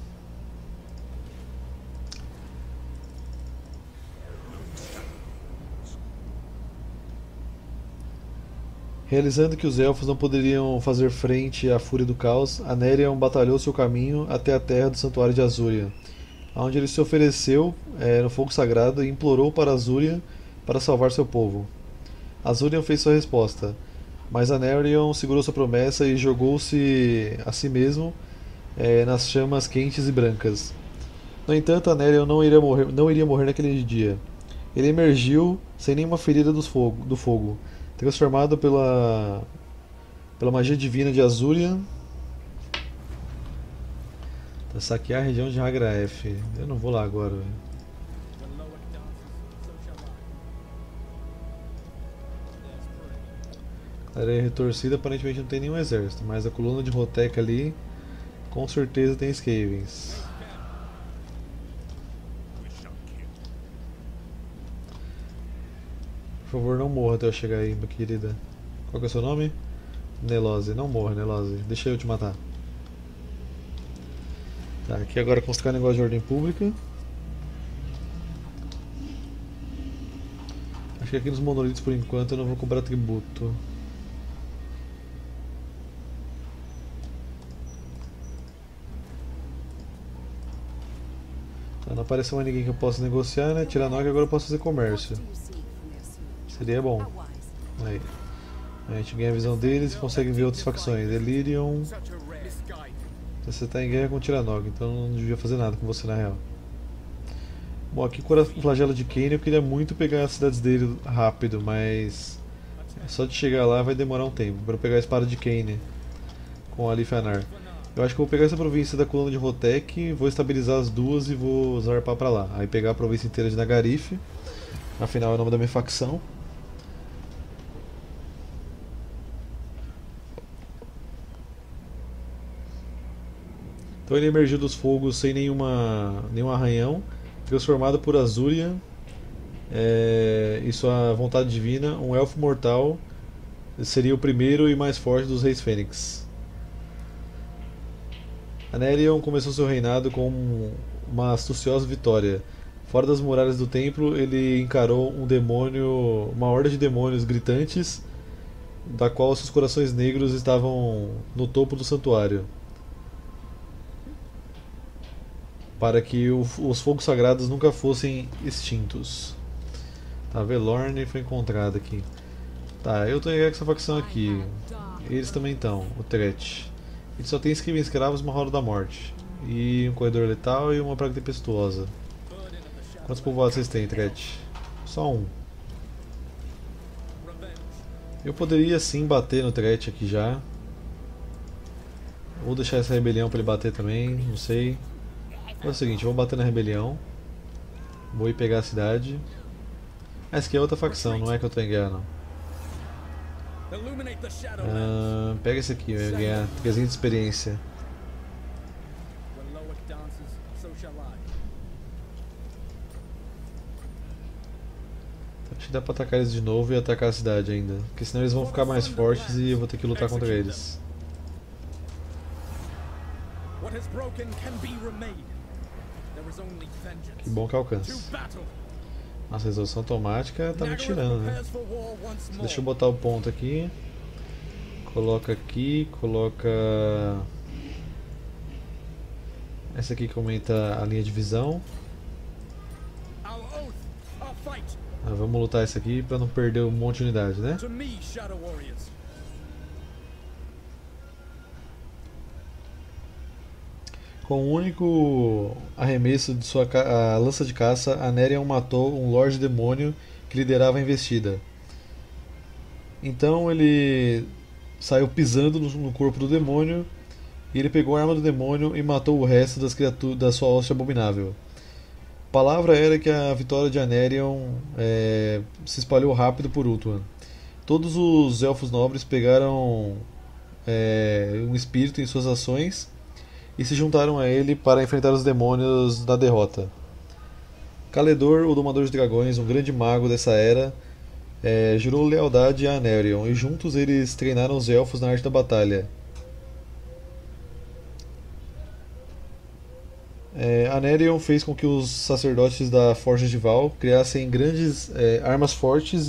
Realizando que os elfos não poderiam fazer frente à fúria do caos, Anarion batalhou seu caminho até a terra do santuário de Azúria, onde ele se ofereceu no fogo sagrado e implorou para Azúria para salvar seu povo. Azúria fez sua resposta, mas Anarion segurou sua promessa e jogou-se a si mesmo nas chamas quentes e brancas. No entanto, Anarion não iria morrer naquele dia. Ele emergiu sem nenhuma ferida do fogo. Transformado pela magia divina de Azúria. Tá, saquear a região de Nagarif. Eu não vou lá agora, velho. A areia retorcida aparentemente não tem nenhum exército, mas a coluna de Rotec ali com certeza tem Skavens. Por favor, não morra até eu chegar aí, minha querida. Qual que é o seu nome? Nelose. Não morra, Nelose. Deixa eu te matar. Tá, aqui agora construir um negócio de ordem pública. Acho que aqui nos monolitos, por enquanto, eu não vou cobrar tributo. Tá, não apareceu mais ninguém que eu possa negociar, né? Tirar nós que agora eu posso fazer comércio. Seria bom. Aí. A gente ganha a visão deles e consegue ver outras facções. Delirium. Você está em guerra com o Tiranog, então não devia fazer nada com você na real. Bom, aqui com o flagelo de Kane eu queria muito pegar as cidades dele rápido, mas só de chegar lá vai demorar um tempo para eu pegar a espada de Kane com a Alith Anar. Eu acho que eu vou pegar essa província da coluna de Rotec, vou estabilizar as duas e vou zarpar pra lá. Aí pegar a província inteira de Nagarif, afinal é o nome da minha facção. Então ele emergiu dos fogos sem nenhum arranhão, transformado por Azúria e sua vontade divina, um elfo mortal seria o primeiro e mais forte dos reis Fênix. Anarion começou seu reinado com uma astuciosa vitória. Fora das muralhas do templo, ele encarou um demônio, uma horda de demônios gritantes, da qual seus corações negros estavam no topo do santuário, para que os fogos sagrados nunca fossem extintos. Tá, Avelorne foi encontrado aqui. Tá, eu tô ligado com essa facção aqui. Eles também estão, o Tret. Ele só tem escravos, uma roda da morte. E um corredor letal e uma praga tempestuosa. Quantos povoados vocês têm, Tret? Só um. Eu poderia sim bater no Tret aqui já. Ou deixar essa rebelião pra ele bater também, não sei. É o seguinte, vou bater na rebelião. Vou ir pegar a cidade. Essa aqui é outra facção, não é que eu tô em guerra não. Pega esse aqui, vai ganhar 300 de experiência. Acho que dá pra atacar eles de novo e atacar a cidade ainda, porque senão eles vão ficar mais fortes e eu vou ter que lutar contra eles. Que bom que alcança. Nossa, a resolução automática tá me tirando, né? Deixa eu botar o ponto aqui. Coloca aqui, coloca... Essa aqui que aumenta a linha de visão. Ah, vamos lutar essa aqui pra não perder um monte de unidade, né? Com um único arremesso de sua lança de caça, Anarion matou um Lorde Demônio que liderava a investida. Então ele saiu pisando no corpo do demônio, e ele pegou a arma do demônio e matou o resto das criaturas da sua hoste abominável. A palavra era que a vitória de Anarion se espalhou rápido por Ulthuan. Todos os Elfos Nobres pegaram um espírito em suas ações e se juntaram a ele para enfrentar os demônios da derrota. Caledor, o domador de dragões, um grande mago dessa era, jurou lealdade a Anarion, e juntos eles treinaram os elfos na arte da batalha. Anarion fez com que os sacerdotes da Forja de Val criassem grandes armas fortes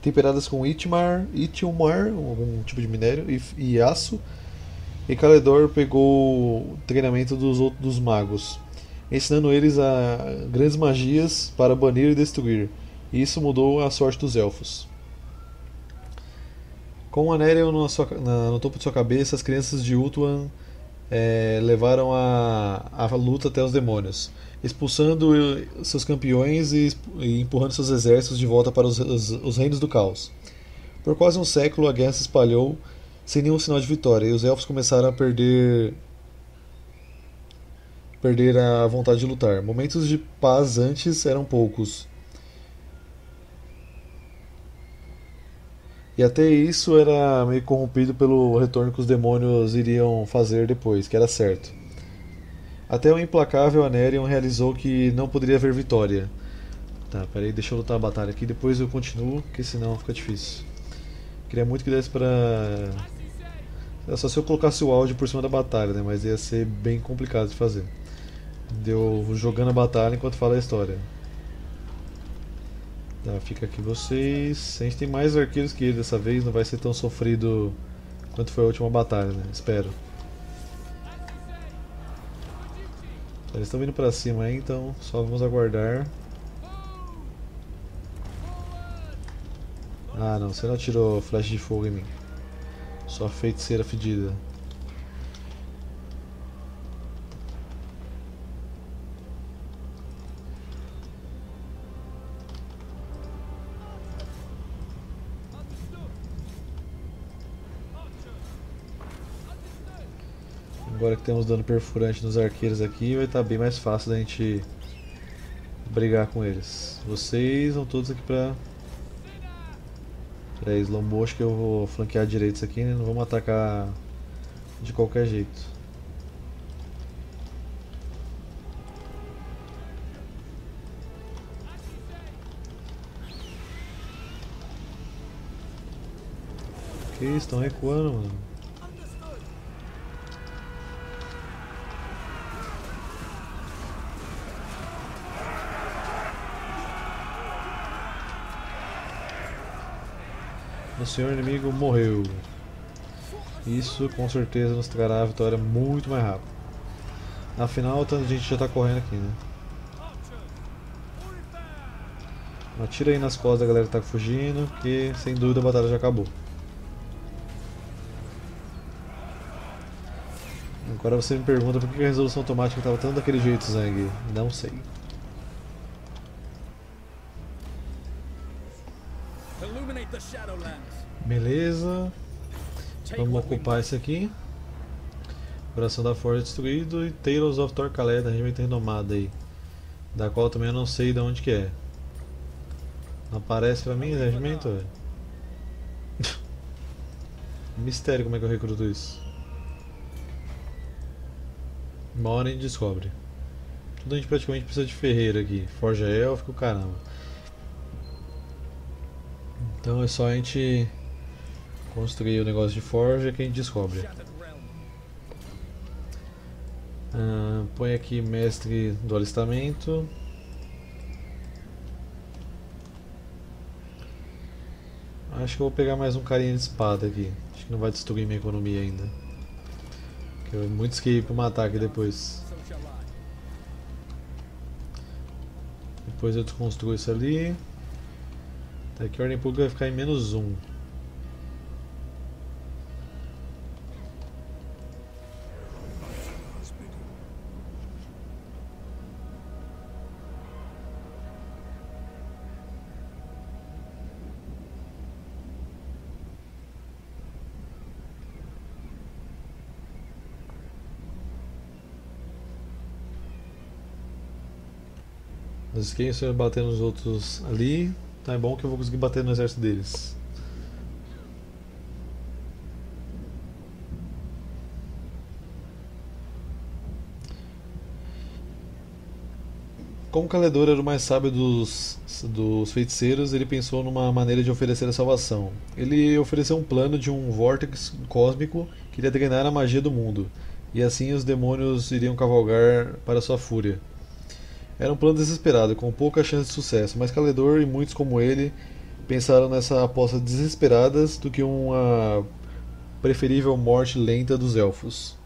temperadas com itilmar, algum tipo de minério, e aço. E Caledor pegou o treinamento dos magos, ensinando eles a grandes magias para banir e destruir, e isso mudou a sorte dos elfos. Com Anarion no topo de sua cabeça, as crianças de Ulthuan levaram a luta até os demônios, expulsando seus campeões e empurrando seus exércitos de volta para os reinos do caos. Por quase um século a guerra se espalhou sem nenhum sinal de vitória, e os elfos começaram a perder a vontade de lutar. Momentos de paz antes eram poucos, e até isso era meio corrompido pelo retorno que os demônios iriam fazer depois, que era certo. Até o implacável Anarion realizou que não poderia haver vitória. Tá, peraí, deixa eu lutar a batalha aqui, depois eu continuo, porque senão fica difícil. Queria muito que desse pra... Era só se eu colocasse o áudio por cima da batalha, né? Mas ia ser bem complicado de fazer. Deu jogando a batalha enquanto fala a história. Tá, fica aqui vocês. A gente tem mais arqueiros que ele dessa vez, não vai ser tão sofrido quanto foi a última batalha, né? Espero. Eles estão vindo pra cima aí, então só vamos aguardar. Ah não, você não atirou flecha de fogo em mim. Só feiticeira fedida. Agora que temos dano perfurante nos arqueiros aqui, vai estar bem mais fácil da gente brigar com eles. Vocês vão todos aqui pra... É slow motion que eu vou flanquear direito isso aqui, né? Não vamos atacar de qualquer jeito. Ok, estão recuando, mano. O senhor inimigo morreu. Isso com certeza nos trará a vitória muito mais rápido. Afinal, a gente já está correndo aqui, né? Atira aí nas costas da galera que está fugindo, que sem dúvida a batalha já acabou. Agora você me pergunta por que a resolução automática estava tanto daquele jeito, Zhang. Não sei. Beleza, vamos ocupar isso aqui. Coração da Forja destruído e Talons of Thorkaleda, a gente vai ter renomada aí, da qual também eu não sei de onde que é. Não aparece pra mim, regimento? Mistério como é que eu recruto isso. Uma hora a gente descobre. Tudo a gente praticamente precisa de ferreiro aqui, forja élfico, caramba. Então é só a gente... construir o negócio de forja que a gente descobre. Põe aqui mestre do alistamento. Acho que eu vou pegar mais um carinha de espada aqui. Acho que não vai destruir minha economia ainda. Porque eu muito esquei para um ataque depois. Depois eu desconstruo isso ali. Até que a ordem pública vai ficar em -1. Quem se bater nos outros ali, tá bom que eu vou conseguir bater no exército deles. Como Caledor era o mais sábio dos feiticeiros, ele pensou numa maneira de oferecer a salvação. Ele ofereceu um plano de um vórtice cósmico que iria drenar a magia do mundo, e assim os demônios iriam cavalgar para sua fúria. Era um plano desesperado, com pouca chance de sucesso, mas Caledor e muitos como ele pensaram nessa aposta desesperadas do que uma preferível morte lenta dos elfos.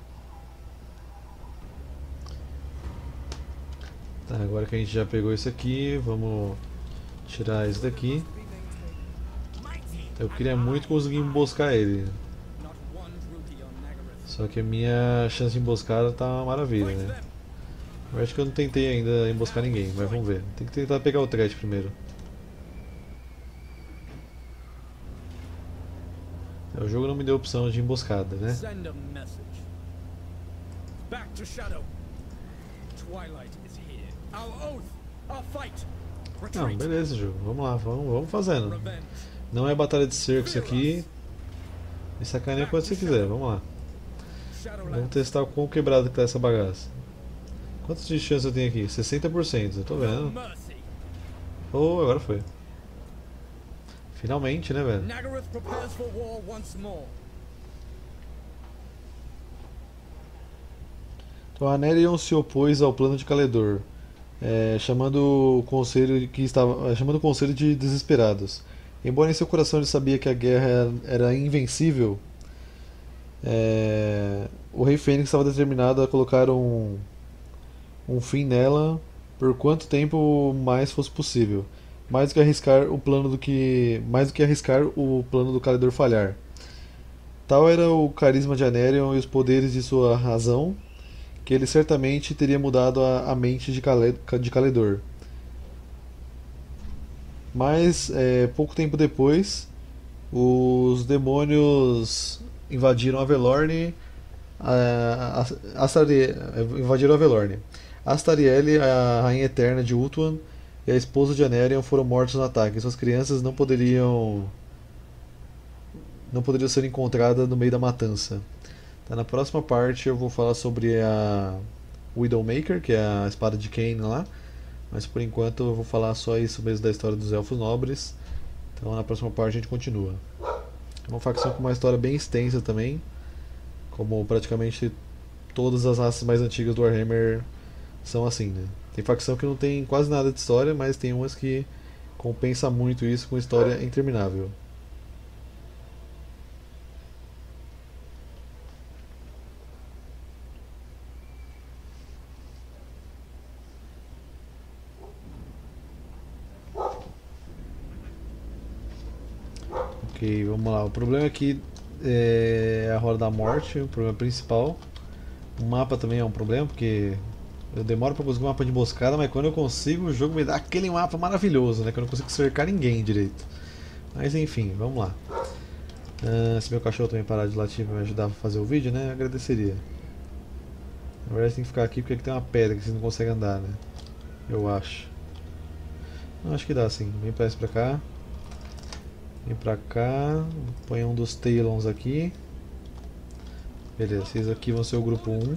Tá, agora que a gente já pegou isso aqui, vamos tirar isso daqui. Eu queria muito conseguir emboscar ele. Só que a minha chance de emboscada tá uma maravilha, né? Eu acho que eu não tentei ainda emboscar ninguém, mas vamos ver. Tem que tentar pegar o Tret primeiro. O jogo não me deu opção de emboscada, né? Não, beleza, jogo. Vamos lá, vamos fazendo. Não é batalha de cerco isso aqui. Me sacaneia quando você quiser, vamos lá. Vamos testar o quão quebrado que tá essa bagaça. Quantos de chance eu tenho aqui? 60%, eu tô vendo. Oh, agora foi. Finalmente, né, velho? Então, Anarion se opôs ao plano de Caledor, chamando o conselho de desesperados. Embora em seu coração ele sabia que a guerra era invencível, o Rei Fênix estava determinado a colocar um fim nela por quanto tempo mais fosse possível, mais do que arriscar o plano do Caledor falhar. Tal era o carisma de Anarion e os poderes de sua razão, que ele certamente teria mudado a mente de Caledor. Mas pouco tempo depois, os demônios invadiram Avelorne invadiram Avelorne. Astariel, a rainha eterna de Ulthuan, e a esposa de Anarion foram mortos no ataque. Suas crianças não poderiam ser encontradas no meio da matança. Tá, na próxima parte eu vou falar sobre a Widowmaker, que é a espada de Kane lá. Mas por enquanto eu vou falar só isso mesmo da história dos Elfos Nobres. Então na próxima parte a gente continua. É uma facção com uma história bem extensa também, como praticamente todas as raças mais antigas do Warhammer são assim, né? Tem facção que não tem quase nada de história, mas tem umas que compensa muito isso com história interminável. Ok, vamos lá. O problema aqui é a Roda da Morte, o problema principal. O mapa também é um problema, porque eu demoro para conseguir um mapa de emboscada, mas quando eu consigo, o jogo me dá aquele mapa maravilhoso, né? Que eu não consigo cercar ninguém direito. Mas enfim, vamos lá. Se meu cachorro também parar de latir para me ajudar a fazer o vídeo, né? Eu agradeceria. Na verdade tem que ficar aqui porque aqui tem uma pedra que você não consegue andar, né? Eu acho. Não, acho que dá sim. Vem pra cá. Vem pra cá. Põe um dos Talons aqui. Beleza, esses aqui vão ser o grupo 1.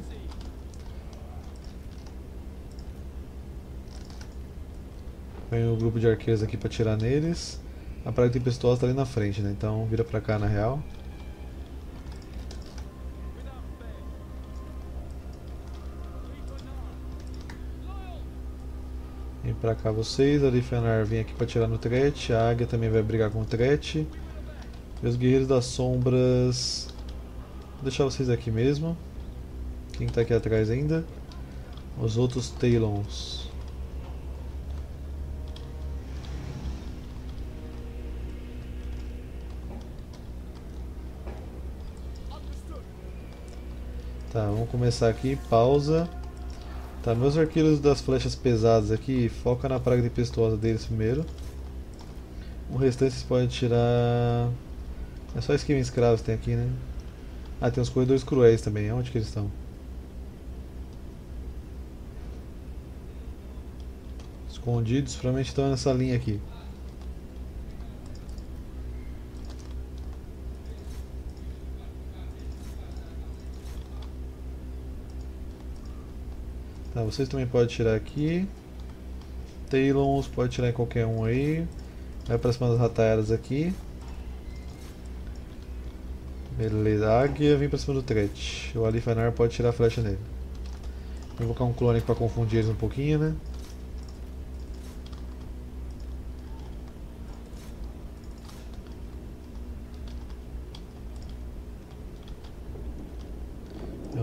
Põe o grupo de arqueiros aqui pra atirar neles. A praga tempestuosa tá ali na frente, né? Então vira pra cá na real. Vem pra cá vocês. A Alith Anar vem aqui pra atirar no Tret. A águia também vai brigar com o Tret. E os Guerreiros das Sombras. Vou deixar vocês aqui mesmo. Quem tá aqui atrás ainda? Os outros Talons. Tá, vamos começar aqui, pausa. Tá, meus arqueiros das flechas pesadas aqui, foca na praga tempestuosa deles primeiro. O restante vocês podem tirar... É só esquiva escravos tem aqui, né? Ah, tem os corredores cruéis também, onde que eles estão? Escondidos, provavelmente estão nessa linha aqui. Tá, vocês também podem tirar aqui. Talons, pode tirar em qualquer um aí. Vai pra cima das rataiadas aqui. Beleza, a águia vem pra cima do Tret. O Alith Anar pode tirar a flecha nele. Vou colocar um clone aqui pra confundir eles um pouquinho, né?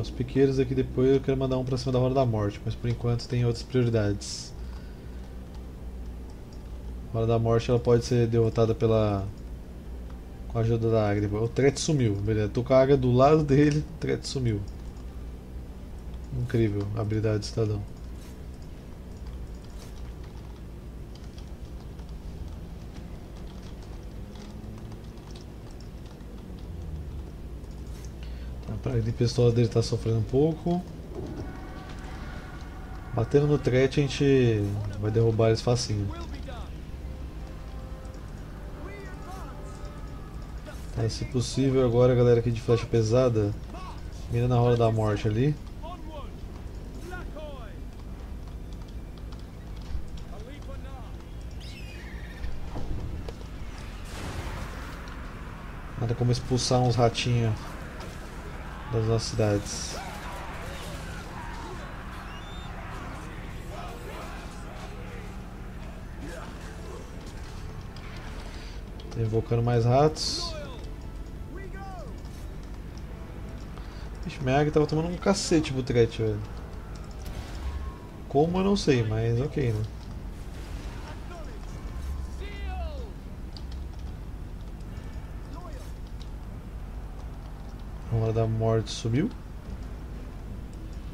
Os piqueiros aqui depois eu quero mandar um pra cima da Roda da Morte, mas por enquanto tem outras prioridades. A Roda da Morte ela pode ser derrotada pela... com a ajuda da águia depois. O Tret sumiu, beleza. Tô com a águia do lado dele, o Tret sumiu. Incrível a habilidade do cidadão. A pessoa dele tá sofrendo um pouco. Batendo no Tret a gente vai derrubar eles facinho. Tá, se possível agora a galera aqui de flecha pesada mira na Roda da Morte ali. Nada como expulsar uns ratinhos das nossas cidades. Tô invocando mais ratos. Vixe, minha águia tava tomando um cacete pro Tret, velho. Como eu não sei, mas ok, né? A Roda da Morte sumiu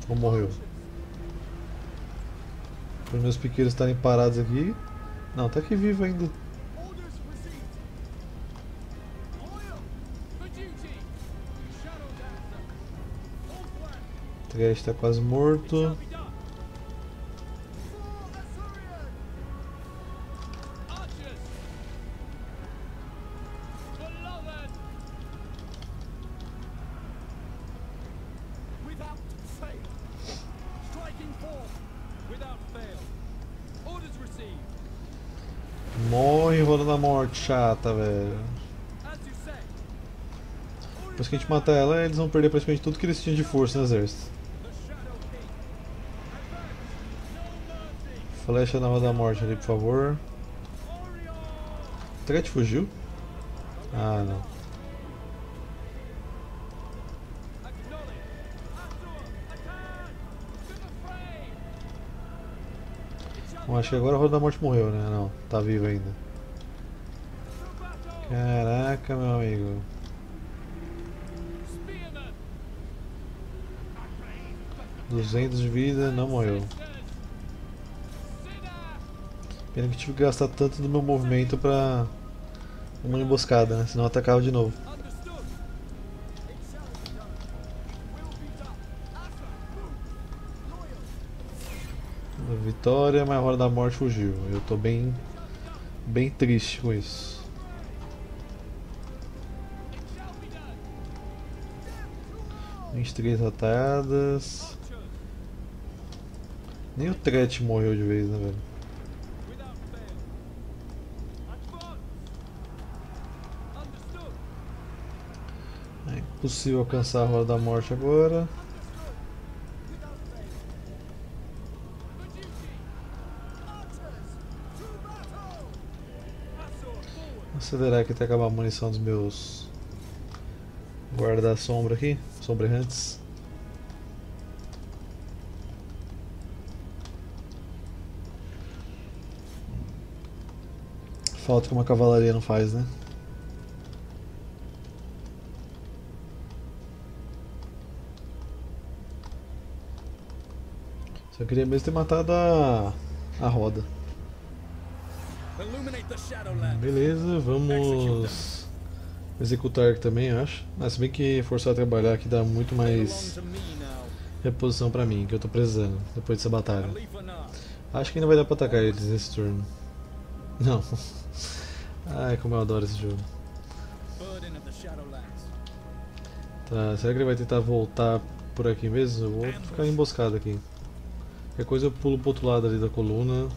ou morreu? Os meus piqueiros estarem parados aqui. Não, tá aqui vivo ainda. O Telarian está quase morto. Morre rolando a morte chata, velho. Depois que a gente matar ela, eles vão perder praticamente tudo que eles tinham de força no exército. Flecha na roda da morte ali, por favor. O Tret fugiu? Ah, não. Bom, acho que agora a roda da morte morreu, né? Não, tá vivo ainda. Caraca, meu amigo. R$200 de vida, não morreu. Pena que tive que gastar tanto do meu movimento pra uma emboscada, né? Senão eu atacava de novo. Vitória, mas a hora da morte fugiu. Eu tô bem triste com isso. Três atadas. Nem o Tret morreu de vez, né, velho? É impossível alcançar a roda da morte agora. Acelerar aqui até acabar a munição dos meus guarda da sombra aqui, Ombrehantes. Falta que uma cavalaria não faz, né? Só queria mesmo ter matado a roda. Beleza, vamos executar aqui também, eu acho. Mas se bem que forçar a trabalhar aqui dá muito mais reposição pra mim, que eu tô precisando depois dessa batalha. Acho que ainda vai dar pra atacar eles nesse turno. Não. Ai, como eu adoro esse jogo. Tá, será que ele vai tentar voltar por aqui mesmo? Eu vou ficar emboscado aqui. Qualquer coisa eu pulo pro outro lado ali da coluna.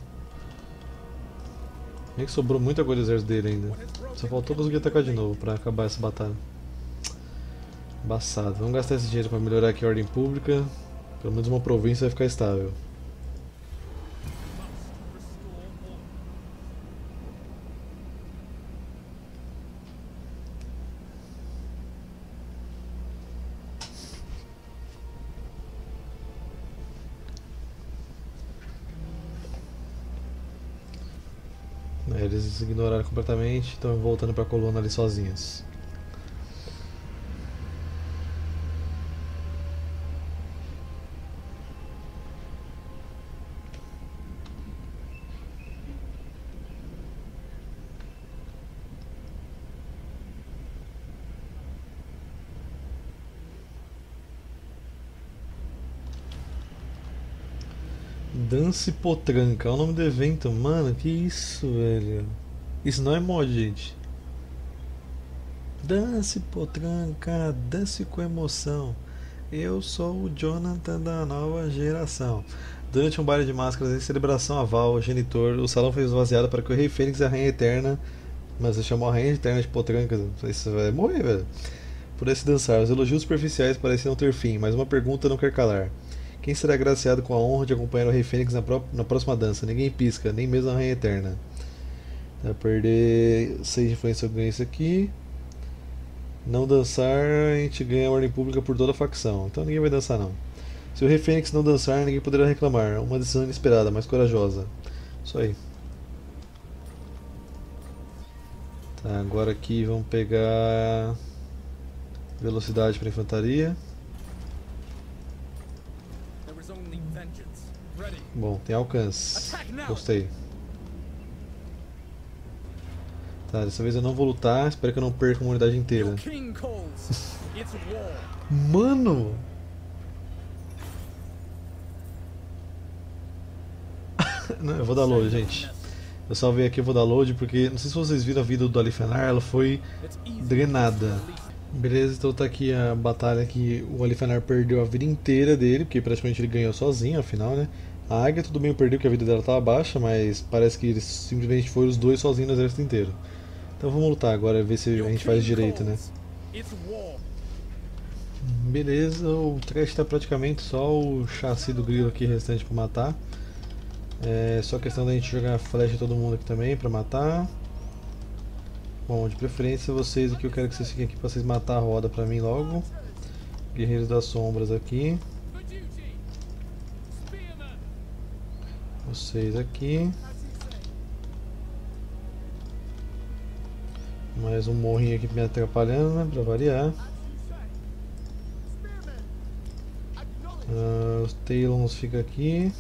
Nem que sobrou muita coisa do exército dele ainda. Só faltou conseguir atacar de novo pra acabar essa batalha. Embaçado. Vamos gastar esse dinheiro pra melhorar aqui a ordem pública. Pelo menos uma província vai ficar estável. Eles ignoraram completamente, estão voltando para a coluna ali sozinhos. Dance Potranca, é o nome do evento, mano, que isso, velho. Isso não é mod, gente. Dance Potranca, dance com emoção. Eu sou o Jonathan da nova geração. Durante um baile de máscaras em celebração a Val, o genitor, o salão foi esvaziado para que o Rei Fênix e a Rainha Eterna... Mas você chamou a Rainha Eterna de Potranca, isso vai morrer, velho. Por esse dançar, os elogios superficiais parecem não ter fim, mas uma pergunta não quer calar. Quem será agraciado com a honra de acompanhar o Rei Fênix na próxima dança? Ninguém pisca, nem mesmo a Rainha Eterna. Vai perder 6 de influência, eu ganho isso aqui. Não dançar, a gente ganha a ordem pública por toda a facção. Então ninguém vai dançar, não. Se o Rei Fênix não dançar, ninguém poderá reclamar. Uma decisão inesperada, mas corajosa. Isso aí. Tá, agora aqui vamos pegar... velocidade para infantaria. Bom, tem alcance. Gostei. Tá, dessa vez eu não vou lutar. Espero que eu não perca a unidade inteira. Mano! Não, eu vou dar load, gente. Eu salvei aqui, eu vou dar load, porque não sei se vocês viram a vida do Alith Anar, ela foi drenada. Beleza, então tá aqui a batalha que o Alith Anar perdeu a vida inteira dele, porque praticamente ele ganhou sozinho, afinal, né? A águia tudo bem perdeu, que a vida dela tava baixa, mas parece que eles simplesmente foram os dois sozinhos no exército inteiro. Então vamos lutar agora, ver se a gente faz direito, né? Beleza, o Tret tá praticamente só o chassi do grilo aqui restante pra matar. É só questão da gente jogar flecha em todo mundo aqui também pra matar. Bom, de preferência vocês aqui, eu quero que vocês fiquem aqui pra vocês matar a roda pra mim logo. Guerreiros das Sombras aqui. Vocês aqui. Mais um morrinho aqui me atrapalhando, né, pra variar. Os Talons ficam aqui.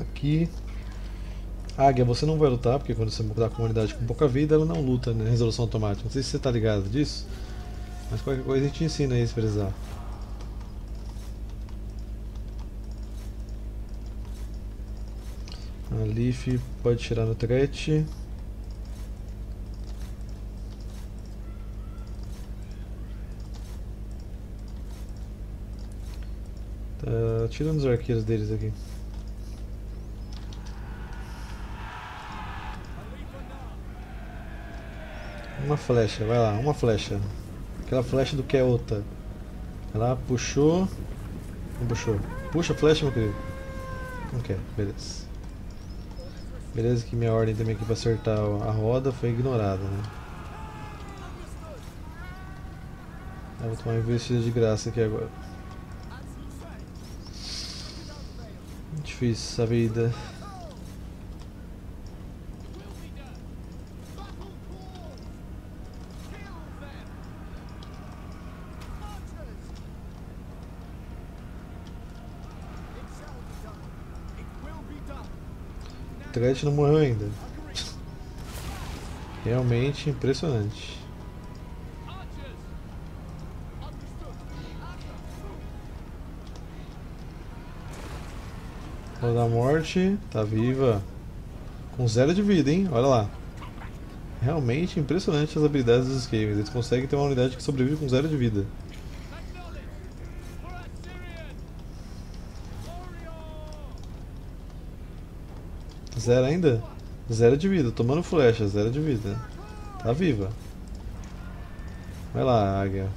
Aqui. Águia, você não vai lutar, porque quando você mudar a comunidade com pouca vida, ela não luta, né? Resolução automática. Não sei se você tá ligado disso, mas qualquer coisa a gente ensina aí se precisar. A Alith pode tirar no Tret. Tá tirando os arqueiros deles aqui. Uma flecha, vai lá, uma flecha. Aquela flecha do que é outra. Ela puxou. Não puxou. Puxa a flecha, meu querido. Não quer, beleza. Beleza, que minha ordem também aqui pra acertar a roda foi ignorada, né? Eu vou tomar uma investida de graça aqui agora. Difícil essa vida. O Tret não morreu ainda. Realmente impressionante. Roda da morte, tá viva. Com 0 de vida, hein? Olha lá. Realmente impressionante as habilidades dos Skaven. Eles conseguem ter uma unidade que sobrevive com 0 de vida. Zero ainda? 0 de vida, tomando flecha, 0 de vida. Tá viva. Vai lá, águia.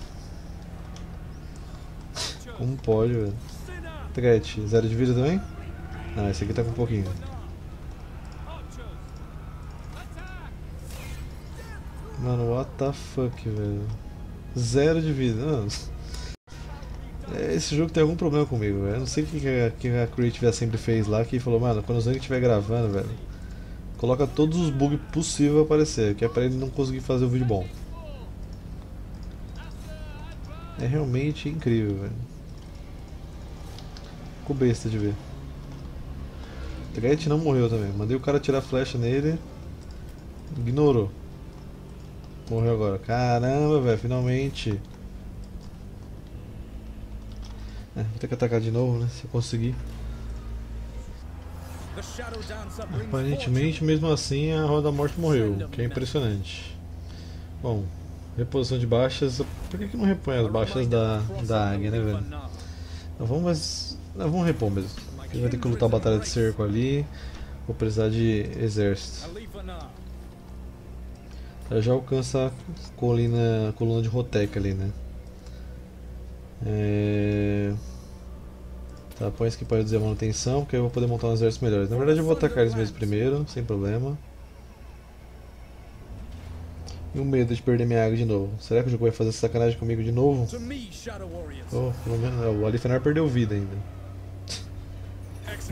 Como pode, velho? Tret, 0 de vida também? Não, esse aqui tá com um pouquinho. Mano, what the fuck, velho. 0 de vida, mano. Esse jogo tem algum problema comigo, velho. Eu não sei o que a Creative sempre fez lá, que falou, mano, quando o Zhang estiver gravando, velho, coloca todos os bugs possíveis aparecer, que é pra ele não conseguir fazer o vídeo bom. É realmente incrível, velho. Ficou besta de ver. O Tret não morreu também. Mandei o cara tirar a flecha nele. Ignorou. Morreu agora. Caramba, velho, finalmente. É, vou ter que atacar de novo, né? Se eu conseguir. Aparentemente, mesmo assim, a roda da morte morreu, o que é impressionante. Bom, reposição de baixas. Por que não repõe as baixas da águia, né, velho? Então vamos repor mesmo. A gente vai ter que lutar a batalha de cerco ali. Vou precisar de exército. Eu já alcança a coluna de Rotec ali, né? Tá, põe isso aqui para dizer a manutenção, porque eu vou poder montar um exército melhor. Na verdade eu vou atacar eles mesmos primeiro, sem problema. E o medo de perder minha água de novo. Será que o jogo vai fazer essa sacanagem comigo de novo? Oh, pelo menos o Alith Anar perdeu vida ainda.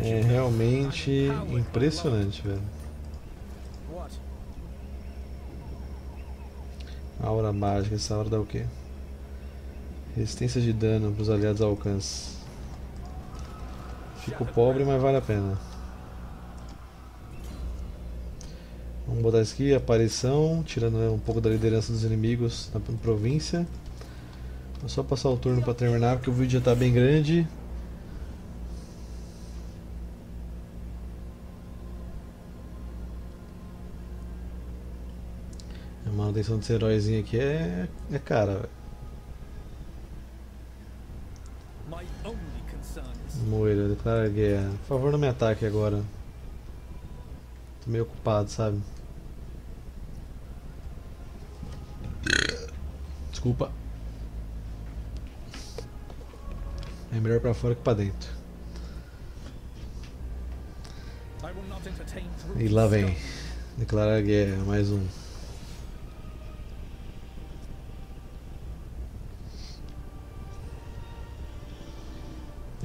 É realmente impressionante, velho. Aura mágica, essa aura dá o quê? Resistência de dano para os aliados ao alcance. Fico pobre, mas vale a pena. Vamos botar isso aqui, aparição, tirando um pouco da liderança dos inimigos na província. Vou só passar o turno para terminar, porque o vídeo já está bem grande. A manutenção desse heróizinho aqui é cara. Moira, declara guerra. Por favor, não me ataque agora. Tô meio ocupado, sabe? Desculpa. É melhor pra fora que pra dentro. E lá vem. Declarar guerra, mais um.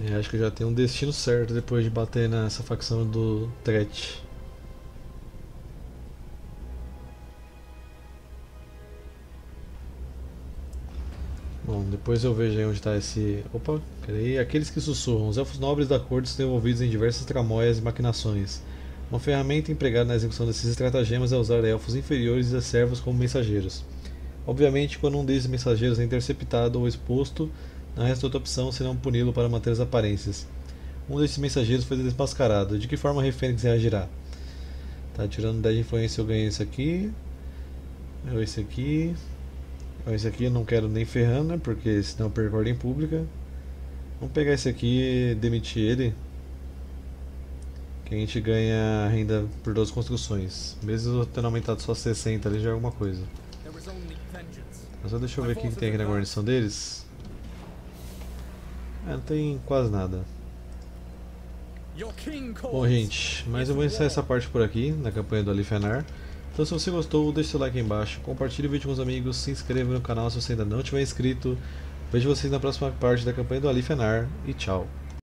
É, acho que eu já tenho um destino certo depois de bater nessa facção do Tret. Bom, depois eu vejo aí onde está esse... Opa, peraí. Aqueles que sussurram. Os elfos nobres da corte estão envolvidos em diversas tramóias e maquinações. Uma ferramenta empregada na execução desses estratagemas é usar elfos inferiores e servos como mensageiros. Obviamente, quando um desses mensageiros é interceptado ou exposto, não resta outra opção senão puni-lo para manter as aparências. Um desses mensageiros foi desmascarado. De que forma a Fênix reagirá? Tá, tirando 10 de influência eu ganhei esse aqui. Ou esse aqui. Esse aqui eu não quero nem ferrando, né? Porque senão eu perco a ordem pública. Vamos pegar esse aqui e demitir ele. Que a gente ganha renda por 12 construções. Mesmo eu tendo aumentado só 60 ali já é alguma coisa. Mas só deixa eu ver o que tem aqui na guarnição deles. Ah, não tem quase nada. Bom, gente, mas eu vou encerrar essa parte por aqui, na campanha do Alith Anar. Então se você gostou, deixe seu like aí embaixo, compartilhe o vídeo com os amigos, se inscreva no canal se você ainda não tiver inscrito. Vejo vocês na próxima parte da campanha do Alith Anar e tchau!